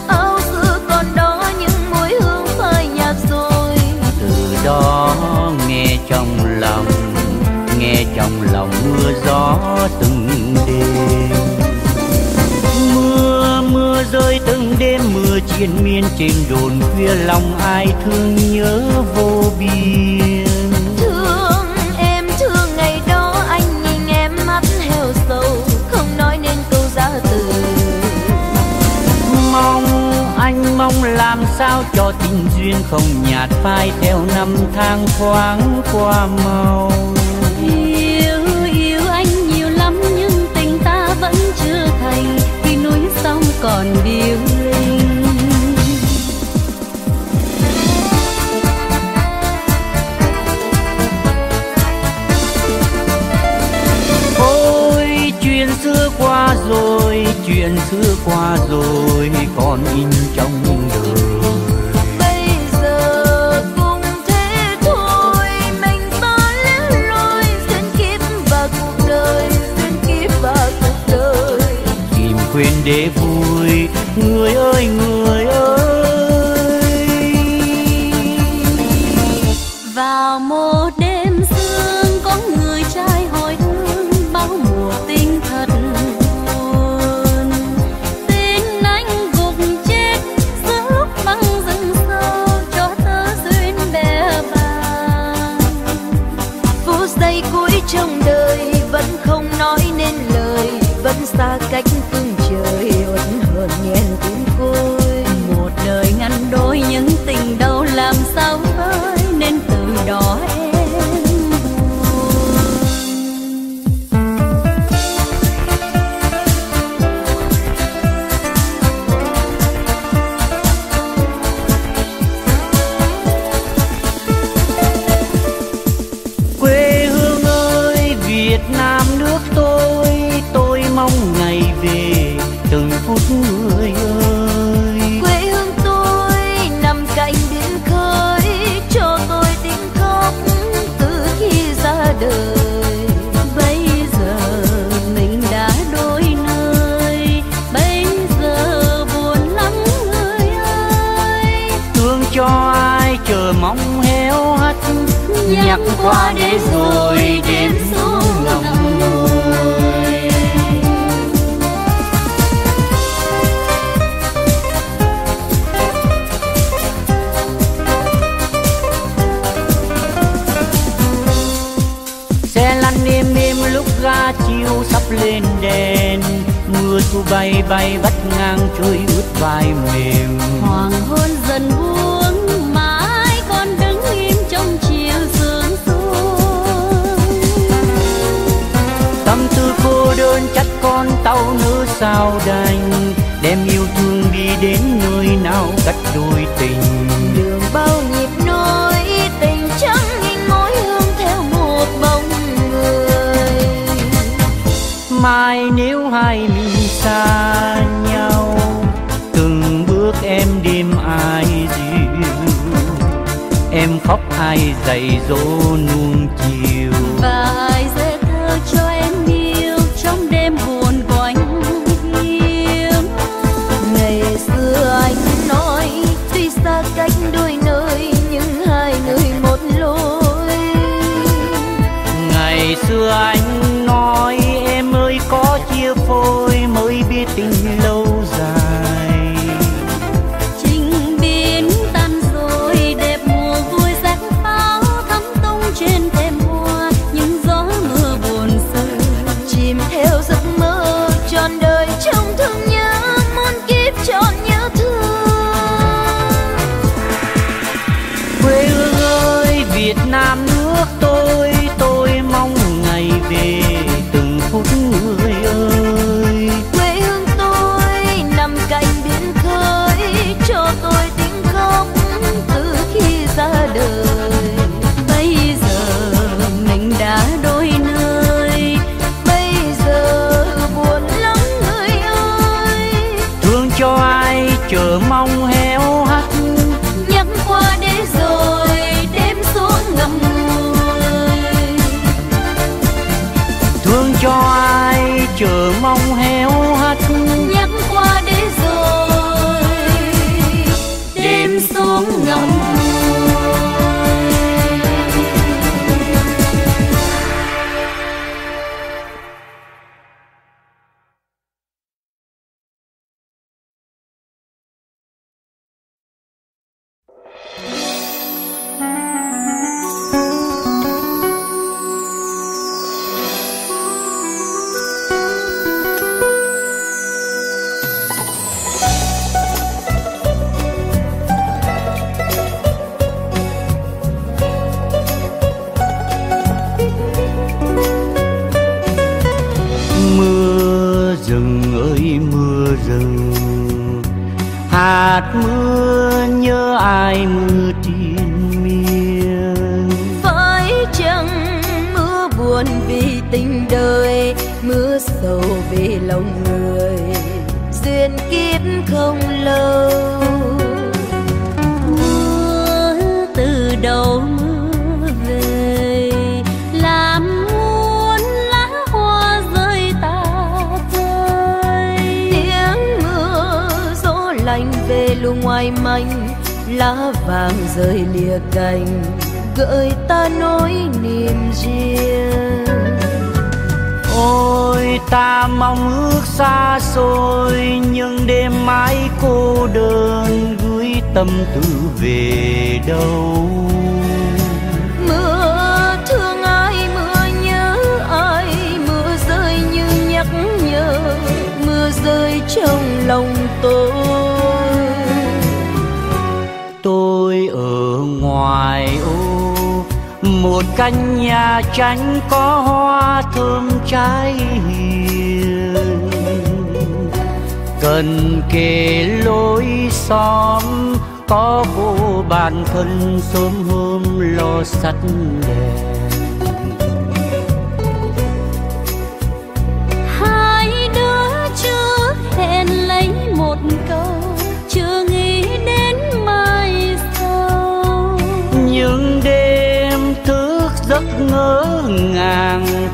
áo xưa còn đó những mùi hương phai nhạt rồi. Từ đó nghe trong lòng, nghe trong lòng mưa gió từng đêm. Mưa mưa rơi từng đêm, mưa triền miên trên đồn khuya, lòng ai thương nhớ vô biên. Thương em thương ngày đó anh nhìn em mắt heo sầu, không nói nên câu ra từ. Mong anh mong làm sao cho tình duyên không nhạt phai theo năm tháng thoáng qua mau. Chưa thành khi núi sông còn điêu linh. Ôi chuyện xưa qua rồi, chuyện xưa qua rồi còn in trong đời. Quên để vui, người ơi người ơi. Vào một đêm sương có người trai hồi hương, bao mùa tình thật buồn. Tình anh gục chết giữa lúc băng rừng sâu, cho tơ duyên bè bàng. Phút giây cuối trong đời vẫn không nói nên lời, vẫn xa cách phương trời uốn hờn nhen tiếng côi. Một đời ngăn đôi những tình đau làm sao vơi, nên từ đó em buồn. Quê hương ơi Việt Nam nước tôi mong ngày về từng phút người ơi. qua để rồi đêm xuống lòng người. Xe lăn êm êm lúc ra chiều sắp lên đèn, mưa thu bay bay vắt ngang trôi ướt vai mềm. Hoàng hôn dần buông mà ai còn đứng im trong chiều sương xuống. Tâm tư cô đơn chắc con tàu nỡ sao đành, đem yêu thương đi đến nơi nào cắt đôi tình. Đường bao nhịp nỗi tình chẳng hình mối hương theo một bóng người. Mai nếu hai mình xa nhau, từng bước em đêm ai dịu, em khóc ai dạy dỗ nuông chiều, và ai dễ thơ cho em yêu trong đêm buồn quanh hiếm. Ngày xưa anh nói tuy xa cách đôi nơi nhưng hai người một lối. Ngày xưa anh nói em ơi có chia phôi mới biết tình lâu dài. Trình biến tan rồi đẹp mùa vui rắc pháo thắm tung trên thềm hoa, những gió mưa buồn sâu chìm theo giấc mơ trọn đời trong thương nhớ muôn kiếp trọn nhớ thương. Quê ơi Việt Nam nước tôi mong ngày về từng phút người ơi. Quê hương tôi nằm cạnh biển khơi, cho tôi tiếng khóc từ khi ra đời. Bây giờ mình đã đôi nơi, bây giờ buồn lắm người ơi. Thương cho ai chờ mong héo hắt, nhắc qua để rồi đêm xuống ngầm ngùi. Thương cho ai chờ mong héo hắt, nhắc qua để rồi đêm xuống ngầm ngùi. Hạt mưa nhớ ai mưa trên miên, phải chăng mưa buồn vì tình đời, mưa sầu vì lòng người duyên kiếp không lâu. Mưa từ đầu mưa về làm muôn lá hoa rơi tả rơi. Tiếng mưa gió lạnh về lu ngoài manh, lá vàng rơi lìa cành gợi ta nỗi niềm riêng. Ôi ta mong ước xa xôi, nhưng đêm mãi cô đơn gửi tâm tư về đâu. Mưa thương ai, mưa nhớ ai, mưa rơi như nhắc nhở, mưa rơi trong lòng tôi. Tôi ở ngoài ô một căn nhà tranh có hoa thơm trái hiền, cần kề lối xóm có vô bàn thân sớm hôm lo sắt đèn. Hai đứa chưa hẹn lấy một câu, chưa nghĩ đến mai sau. Nhưng đêm thức giấc ngỡ ngàng,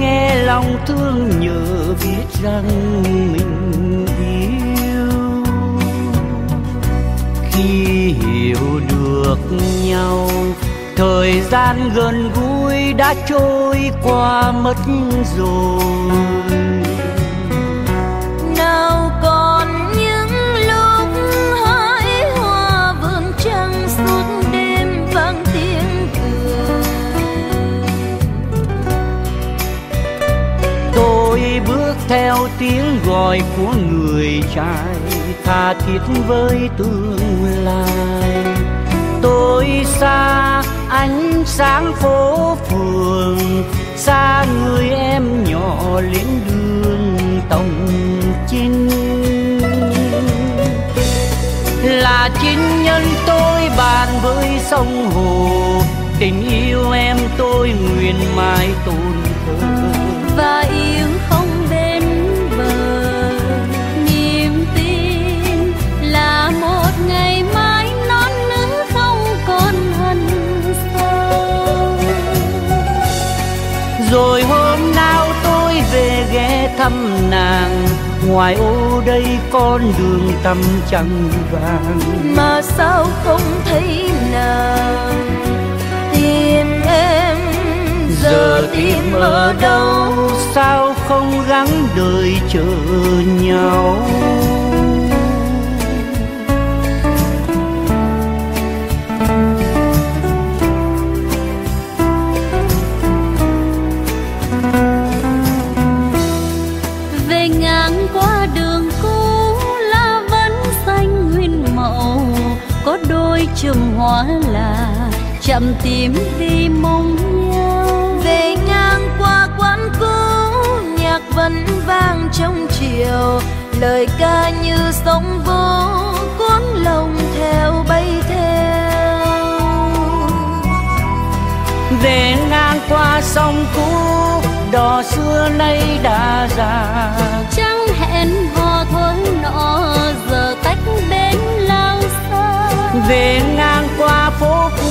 nghe lòng thương nhớ biết rằng mình yêu. Khi hiểu được nhau thời gian gần gũi đã trôi qua mất rồi. Nào còn những lúc hái hoa vườn trăng suốt đêm vang tiếng cười. Tôi bước theo tiếng gọi của người trai tha thiết với tương lai. Tôi xa ánh sáng phố phường, xa người em nhỏ lên đường tổng chinh. Là chính nhân tôi bàn với sông hồ, tình yêu em tôi nguyện mãi tồn hồ. Và yêu không bên bờ, niềm tin là một ngày mai rồi hôm nào tôi về ghé thăm nàng. Ngoài ô đây con đường tăm trăng vàng, mà sao không thấy nàng? Tìm em giờ tìm ở đâu? Sao không gắng đời chờ nhau? Chùm hoa là chậm tìm đi mong nhau. Về ngang qua quán cũ, nhạc vẫn vang trong chiều, lời ca như sóng vỗ cuốn lòng theo bay theo. Về ngang qua sông cũ đò xưa nay đã già, chẳng hẹn hò thôi nọ giờ tách bến lao xa. Về ngang qua phố cũ,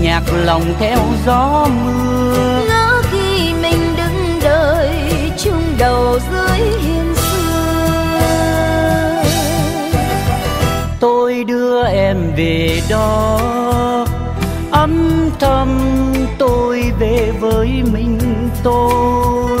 nhạc lòng theo gió mưa, ngỡ khi mình đứng đợi chung đầu dưới hiên xưa. Tôi đưa em về đó, âm thầm tôi về với mình tôi.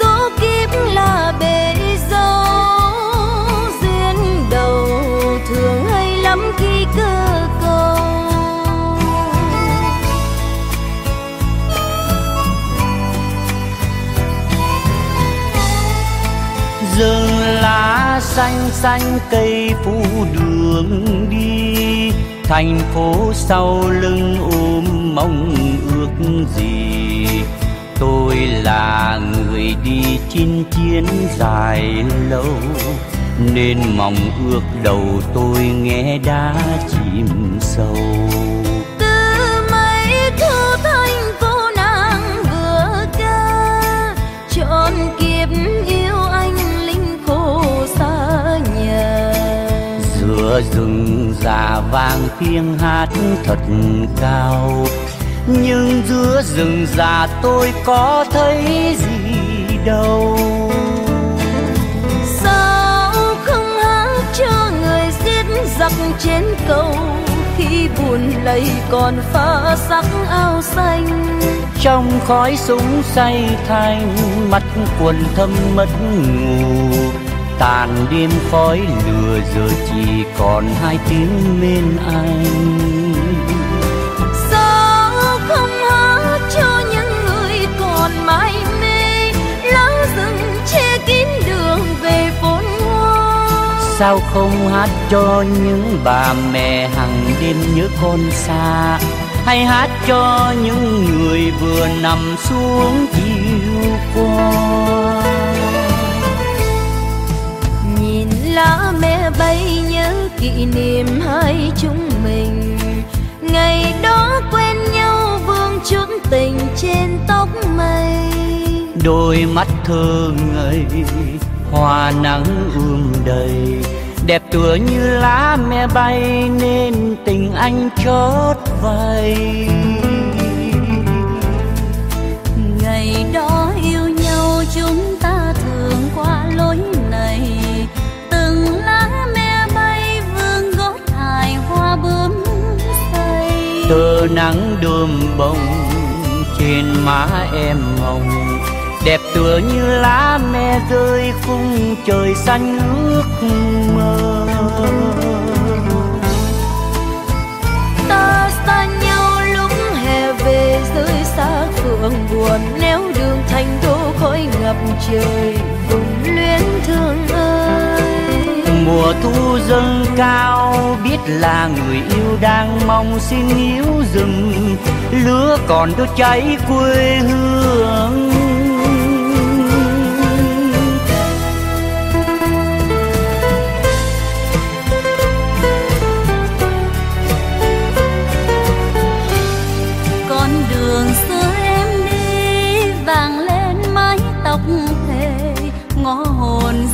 Số kiếp là bể dâu, duyên đầu thường hay lắm khi cơ cầu. Dừng lá xanh xanh cây phủ đường đi, thành phố sau lưng ôm mong ước gì. Tôi là người đi chinh chiến dài lâu, nên mong ước đầu tôi nghe đã chìm sâu. Từ mấy thu thanh vô nàng vừa ca trọn kiếp yêu anh linh cô xa nhà. Giữa rừng già vang tiếng hát thật cao, nhưng giữa rừng già tôi có thấy gì đâu. Sao không hát cho người giết giặc trên cầu, khi buồn lầy còn pha sắc áo xanh. Trong khói súng say thanh mắt quần thâm mất ngủ, tàn đêm khói lửa giờ chỉ còn hai tiếng bên anh. Sao không hát cho những người còn mãi mê, lá rừng che kín đường về phố hoa. Sao không hát cho những bà mẹ hàng đêm nhớ con xa, hay hát cho những người vừa nằm xuống chiều qua. Nhìn lá me bay nhớ kỷ niệm hai chúng mình, ngày đó quen nhau vương chút tình trên tóc mây. đôi mắt thơ ngây hoa nắng ươm đầy, đẹp tựa như lá me bay nên tình anh chót vay. Ngày đó yêu nhau chúng ta thường qua lối này, từng lá me bay vương gót hài hoa bướm say. Tơ nắng đơm bông trên má em hồng, đẹp tựa như lá me rơi khung trời xanh ước mơ. Ta xa nhau lúc hè về dưới xa phượng buồn, nếu đường thành đô khói ngập trời vùng luyến thương ơi. Mùa thu dâng cao biết là người yêu đang mong xin níu rừng, lửa còn đốt cháy quê hương.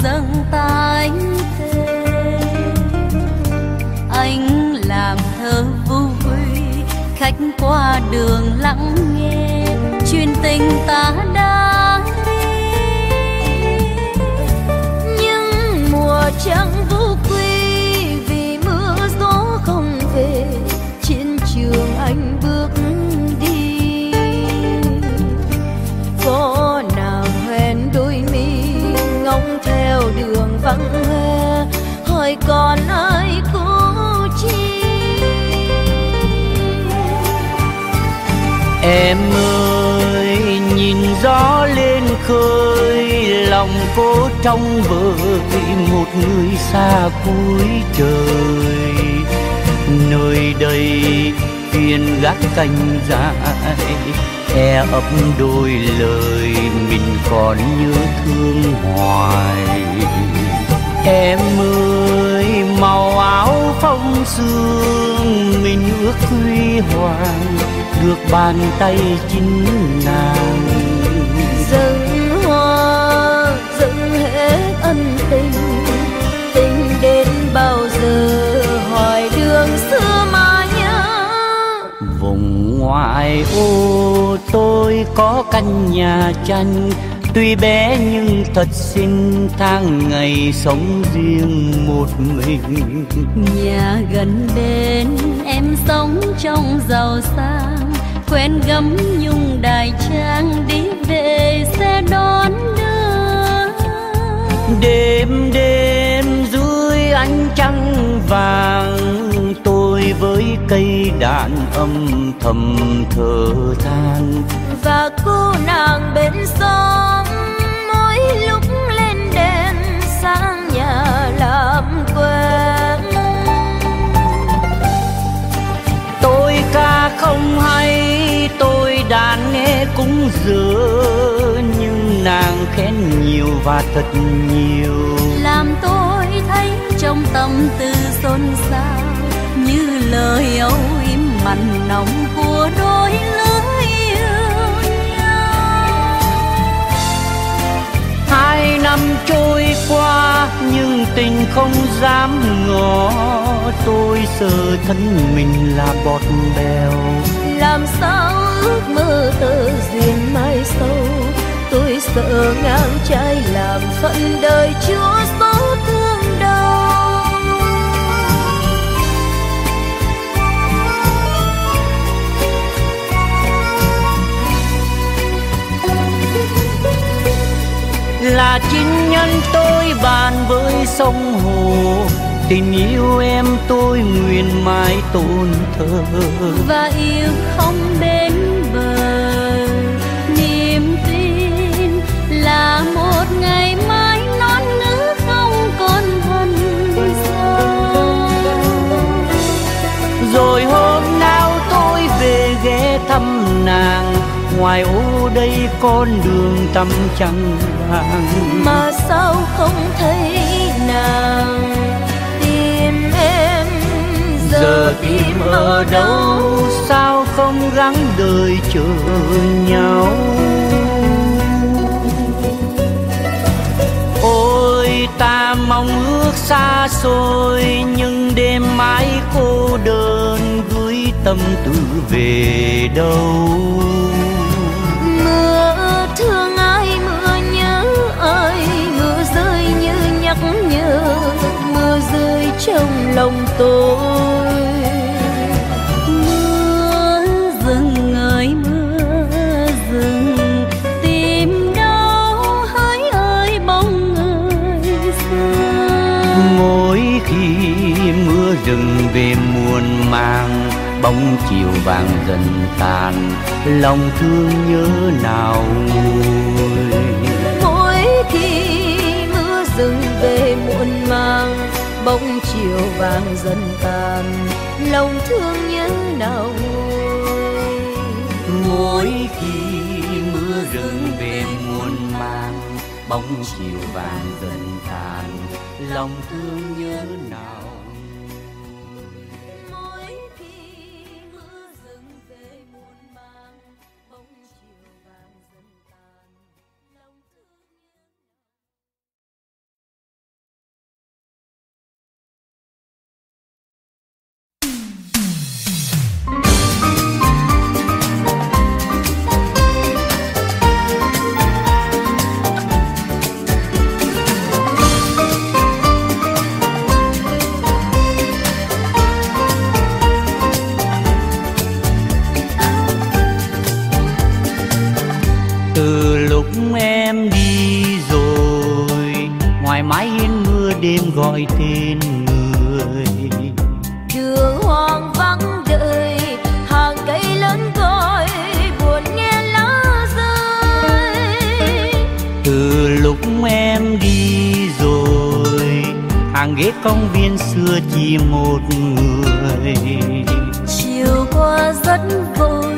Dâng tay thề anh làm thơ vu vây, khách qua đường lặng nghe chuyện tình ta đã đi. Nhưng mùa trăng vô quy vì mưa gió không về, chiến trường anh bước đi có nào hoen đôi mi ngóng theo đường vắng hè, hỏi còn ai cũ chi. Em ơi nhìn gió lên khơi, lòng cô trong vời một người xa cuối trời. Nơi đây phiền gác cành dại e ấp đôi lời, mình còn nhớ thương hoài. Em ơi màu áo phong sương, mình ước huy hoàng được bàn tay chính nàng. Dâng hoa dâng hết ân tình, tình đến bao giờ hỏi đường xưa mà nhớ. Vùng ngoại ô tôi có căn nhà tranh, tuy bé nhưng thật xinh, tháng ngày sống riêng một mình. Nhà gần bên em sống trong giàu sang, quen gấm nhung đài trang, đi về sẽ đón đưa. Đêm đêm dưới ánh trăng vàng, tôi với cây đàn âm thầm thở than. Và cô nàng bên xóm mỗi lúc lên đèn sang nhà làm quen. Tôi ca không hay, tôi đàn nghe cũng dở, nhưng nàng khen nhiều và thật nhiều, làm tôi thấy trong tâm tư xôn xao như lời âu yếm mặn nồng của đôi lứa yêu nhau. 2 năm trôi qua nhưng tình không dám ngỏ, tôi sợ thân mình là bọt bèo. Làm sao ước mơ tơ duyên mai sâu, tôi sợ ngang trái làm phận đời chúa số thương đau. Là chính nhân tôi bàn với sông hồ, tình yêu em tôi nguyện mãi tôn thờ. Và yêu không bến bờ, niềm tin là một ngày mai non ngữ không còn thân xa. Rồi hôm nào tôi về ghé thăm nàng, ngoài ô đây con đường tăm trăng vàng. Mà sao không thấy nàng, tìm em giờ tìm ở đâu? Sao không gắng đời chờ nhau? xa xôi, nhưng đêm mãi cô đơn gửi tâm tư về đâu. Mưa thương ai mưa nhớ ơi, mưa rơi như nhắc nhở, mưa rơi trong lòng tôi. Mưa rừng ơi mưa rừng, tìm đâu hỡi ơi bóng người xưa. Mỗi khi mưa rừng về muôn mang, bóng chiều vàng dần tàn, lòng thương nhớ nào nguôi. Mỗi khi mưa rừng về muộn màng, bóng chiều vàng dần tàn, lòng thương nhớ nào nguôi. Mỗi khi mưa rừng về muộn màng, bóng chiều vàng dần tàn, lòng thương nhớ nào. Gọi tên người đường hoang vắng đời, hàng cây lớn gọi buồn nghe lá rơi. Từ lúc em đi rồi, hàng ghế công viên xưa chỉ một người. Chiều qua rất vội,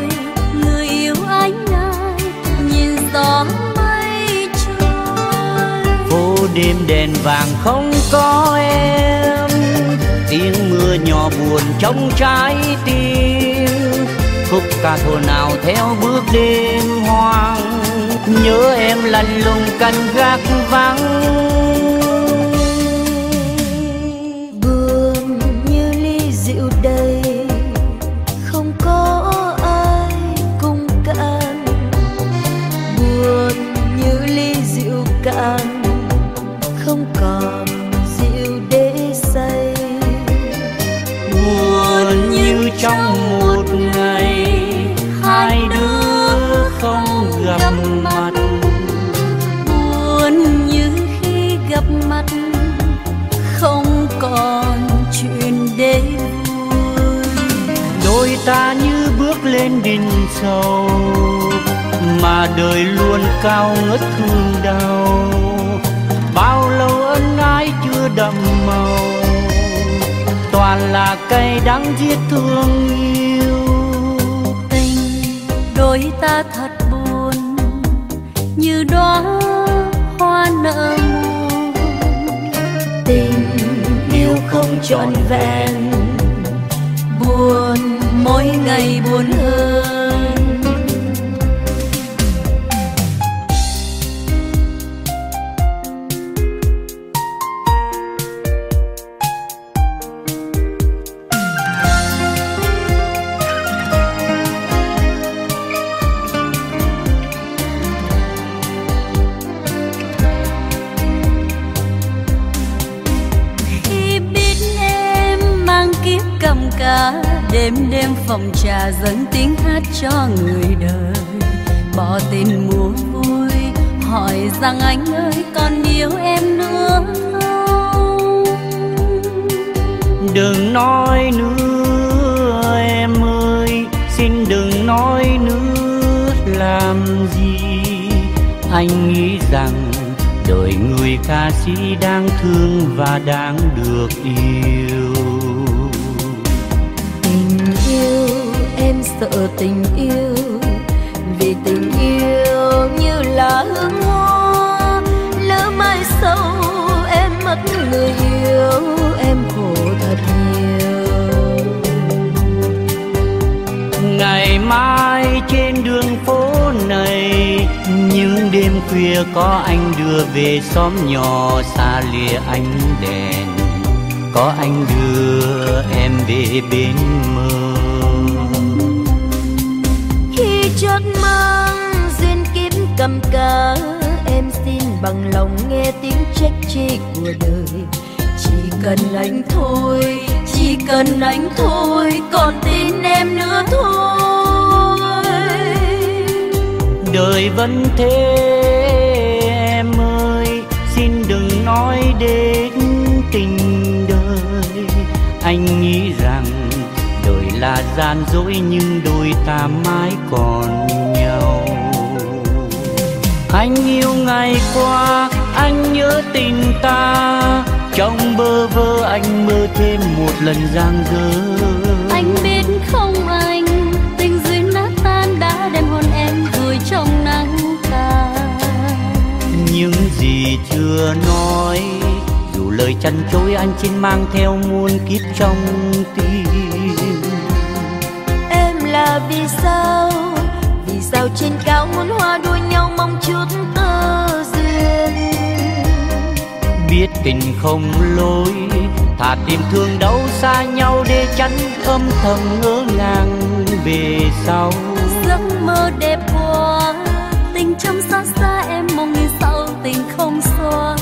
người yêu anh ai nhìn gió mây trôi. Phố đêm đèn vàng không có em, tiếng mưa nhỏ buồn trong trái tim. Khúc ca thổ nào theo bước đêm hoang, nhớ em lạnh lùng căn gác vắng. Buồn như ly rượu đầy, không có ai cùng cạn. Buồn như ly rượu cạn, không còn trong một ngày hai đứa không gặp mặt. Buồn như khi gặp mặt, không còn chuyện để vui. Đôi ta như bước lên đỉnh sâu, mà đời luôn cao ngất thương đau. Bao lâu ân ái chưa đậm màu, toàn là cay đắng giết thương yêu. Tình đôi ta thật buồn, như đóa hoa nở mùa. Tình yêu không trọn vẹn, buồn mỗi ngày buồn hơn. Đêm đêm phòng trà dâng tiếng hát cho người đời, bỏ tình mua vui hỏi rằng anh ơi còn yêu em nữa không. Đừng nói nữa em ơi, xin đừng nói nữa làm gì. Anh nghĩ rằng đời người ca sĩ đang thương và đang được yêu. Em sợ tình yêu, vì tình yêu như là hương hoa. Lỡ mai sau em mất người yêu, em khổ thật nhiều. Ngày mai trên đường phố này, những đêm khuya có anh đưa về xóm nhỏ xa lìa ánh đèn. có anh đưa em về bên mơ. Khi chợt mơ duyên kiếp cầm cờ, em xin bằng lòng nghe tiếng trách chê của đời. Chỉ cần anh thôi, chỉ cần anh thôi, còn tin em nữa thôi. Đời vẫn thế em ơi, xin đừng nói đến tình đời. Anh nghĩ rằng đời là gian dối, nhưng đôi ta mãi còn nhau. Anh yêu ngày qua, anh nhớ tình ta, trong bơ vơ anh mơ thêm một lần giang dở. Anh biết không anh, tình duyên nát tan đã đem hồn em vùi trong nắng ta. Những gì chưa nói, dù lời chăn chối anh xin mang theo muôn kiếp trong tim. Em là vì sao, vì sao trên cao muốn hoa đua nhau mong chút tơ duyên. Biết tình không lối, thà tìm thương đau xa nhau để tránh âm thầm ngỡ ngàng về sau. Giấc mơ đẹp quá, tình trong xót xa em mong như sau tình không xóa.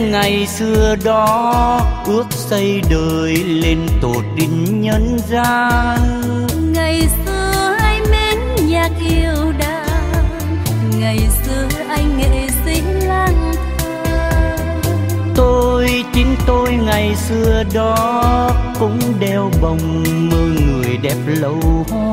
Ngày xưa đó ước xây đời lên tột đỉnh nhân gian. Ngày xưa anh mến nhạc yêu đàn, ngày xưa anh nghệ sĩ lang thang. Tôi chính tôi ngày xưa đó cũng đeo bồng mơ người đẹp lâu hoa.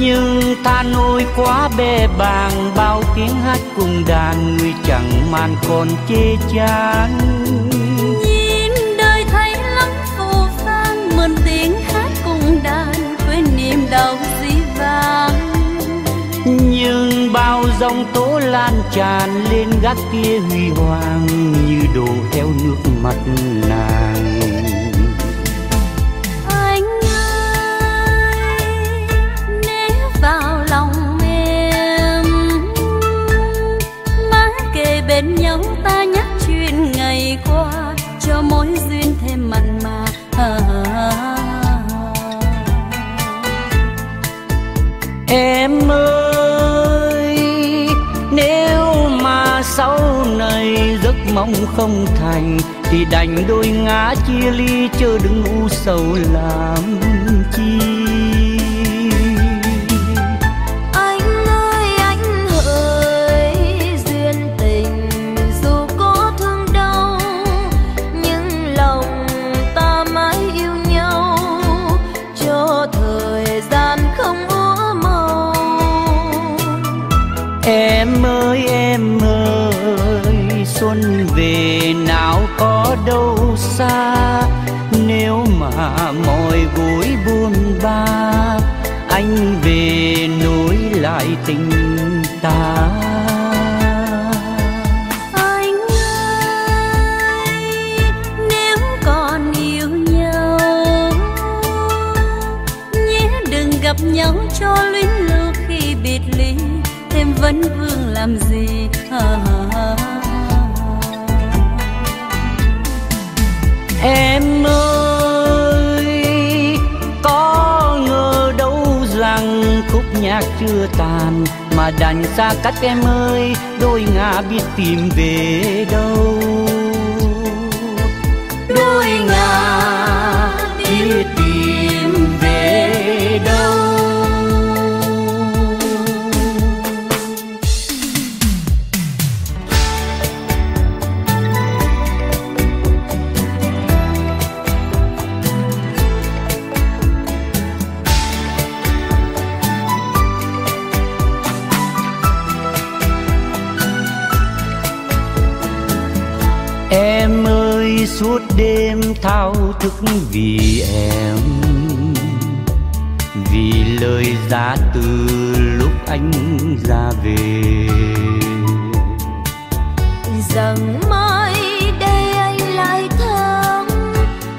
Nhưng ta nuôi quá bê bàng, bao tiếng hát cùng đàn người chẳng màn còn chê chán. Nhìn đời thấy lắm phù phang, mượn tiếng hát cùng đàn quên niềm đau dĩ vãng. Nhưng bao dòng tố lan tràn lên gác kia huy hoàng như đổ theo nước mắt nàng. Bên nhau ta nhắc chuyện ngày qua, cho mối duyên thêm mặn mà. Em ơi, nếu mà sau này giấc mong không thành thì đành đôi ngã chia ly, chớ đừng u sầu làm chi. Em ơi, xuân về nào có đâu xa, nếu mà mỏi gối buồn ba, anh về nối lại tình ta. Anh ơi, nếu còn yêu nhau, nhé đừng gặp nhau cho luyến lưu khi biệt ly. Em vẫn vương làm gì Em ơi, có ngờ đâu rằng khúc nhạc chưa tàn mà đành xa cách em ơi, đôi ngả biết tìm về đâu. Đôi ngả biết tìm về đâu. Em ơi suốt đêm thao thức vì em, vì lời giá từ lúc anh ra về. Rằng mai đây anh lại thắm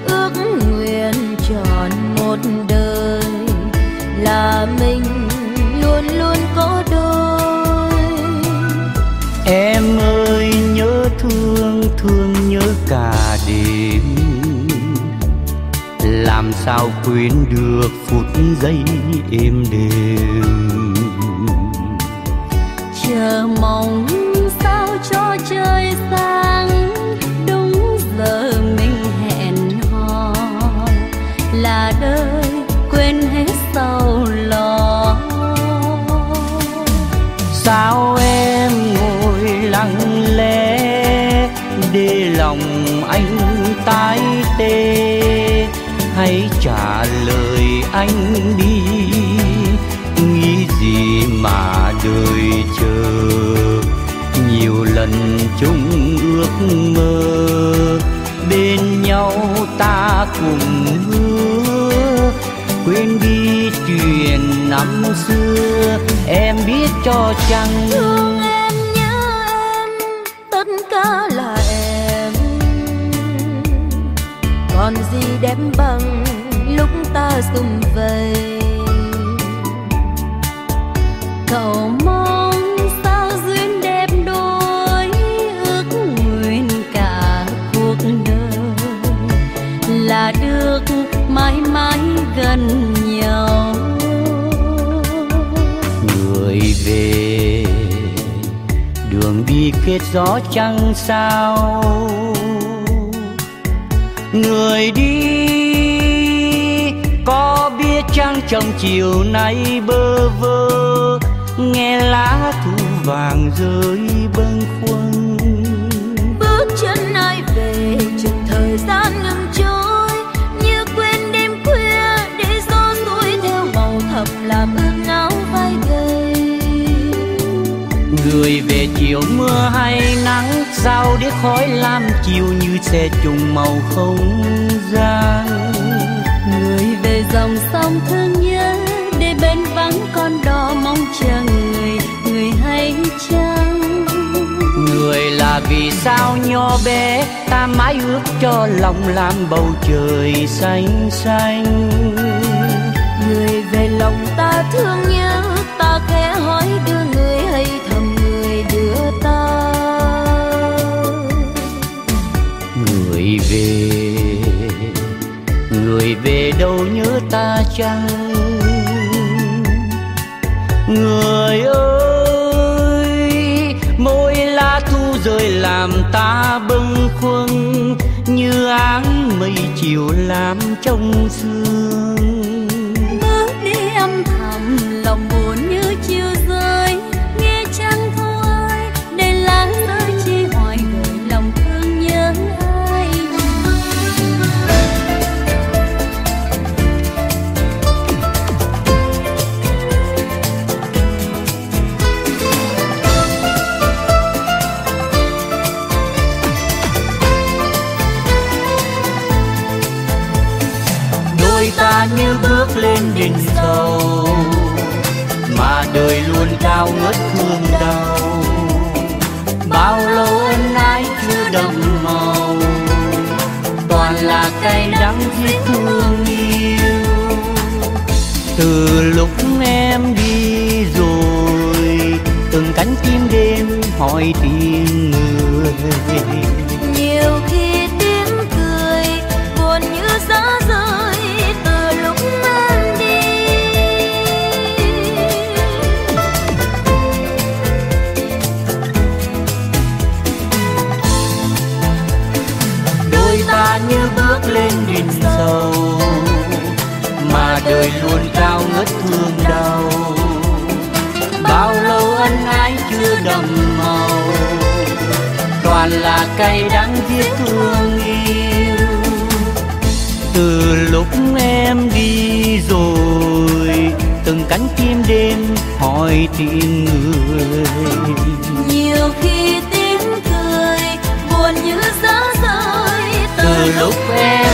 ước nguyện tròn một đời là mình luôn luôn có đôi. Em ơi nhớ thương, thương nhớ cả đêm, làm sao quên được phút giây êm đềm. Chờ mong sao cho trời sáng đúng giờ mình hẹn hò, là đời quên hết sầu lo. Sao em ngồi lặng lẽ để lòng anh tái tê, hãy trả lời anh đi, nghĩ gì mà đời chờ. Nhiều lần chung ước mơ, bên nhau ta cùng hứa, quên đi chuyện năm xưa. Em biết cho chăng thương em, nhớ em, tất cả là em, còn gì đẹp bằng lúc ta sum vầy. Cầu mong sao duyên đẹp đôi, ước nguyện cả cuộc đời là được mãi mãi gần nhau. Người về đường đi kết gió chẳng sao, người đi có biết chăng trong chiều nay bơ vơ, nghe lá thu vàng rơi bâng khuâng. Bước chân ai về chừng thời gian ngừng trôi, như quên đêm khuya để gió thổi theo màu thầm làm ướt áo vai gầy. Người về chiều mưa hay nắng, sao để khói lam chiều như xe trùng màu không gian. Người về dòng sông thương nhớ, để bên vắng con đò mong chờ người, người hay chăng? Người là vì sao nho bé, ta mãi ước cho lòng làm bầu trời xanh xanh. Người về lòng ta thương nhớ, ta khẽ hỏi đưa người hay thầm người đưa ta. Người về, người về đâu nhớ ta chăng? Người ơi, mỗi lá thu rơi làm ta bâng khuâng, như áng mây chiều làm trong sương. Bước đi âm thầm lòng buồn như chiều rơi, nghe chăng thôi để lắng ơi chi hoài người lòng thương nhớ. Ta như bước lên đỉnh sâu, mà đời luôn cao ngất thương đau. Bao lâu ân ái chưa đậm màu, toàn là cay đắng giết thương yêu. Từ lúc em đi rồi, từng cánh chim đêm hỏi tiếng người. Nhiều khi tiếng cười buồn như gió rơi, như bước lên đỉnh sâu, mà đời luôn cao ngất thương đau. Bao lâu ân ái chưa đậm màu, toàn là cay đắng thiết thương yêu. Từ lúc em đi rồi, từng cánh chim đêm hỏi tìm người. Nhiều khi tiếng cười buồn như gió lúc em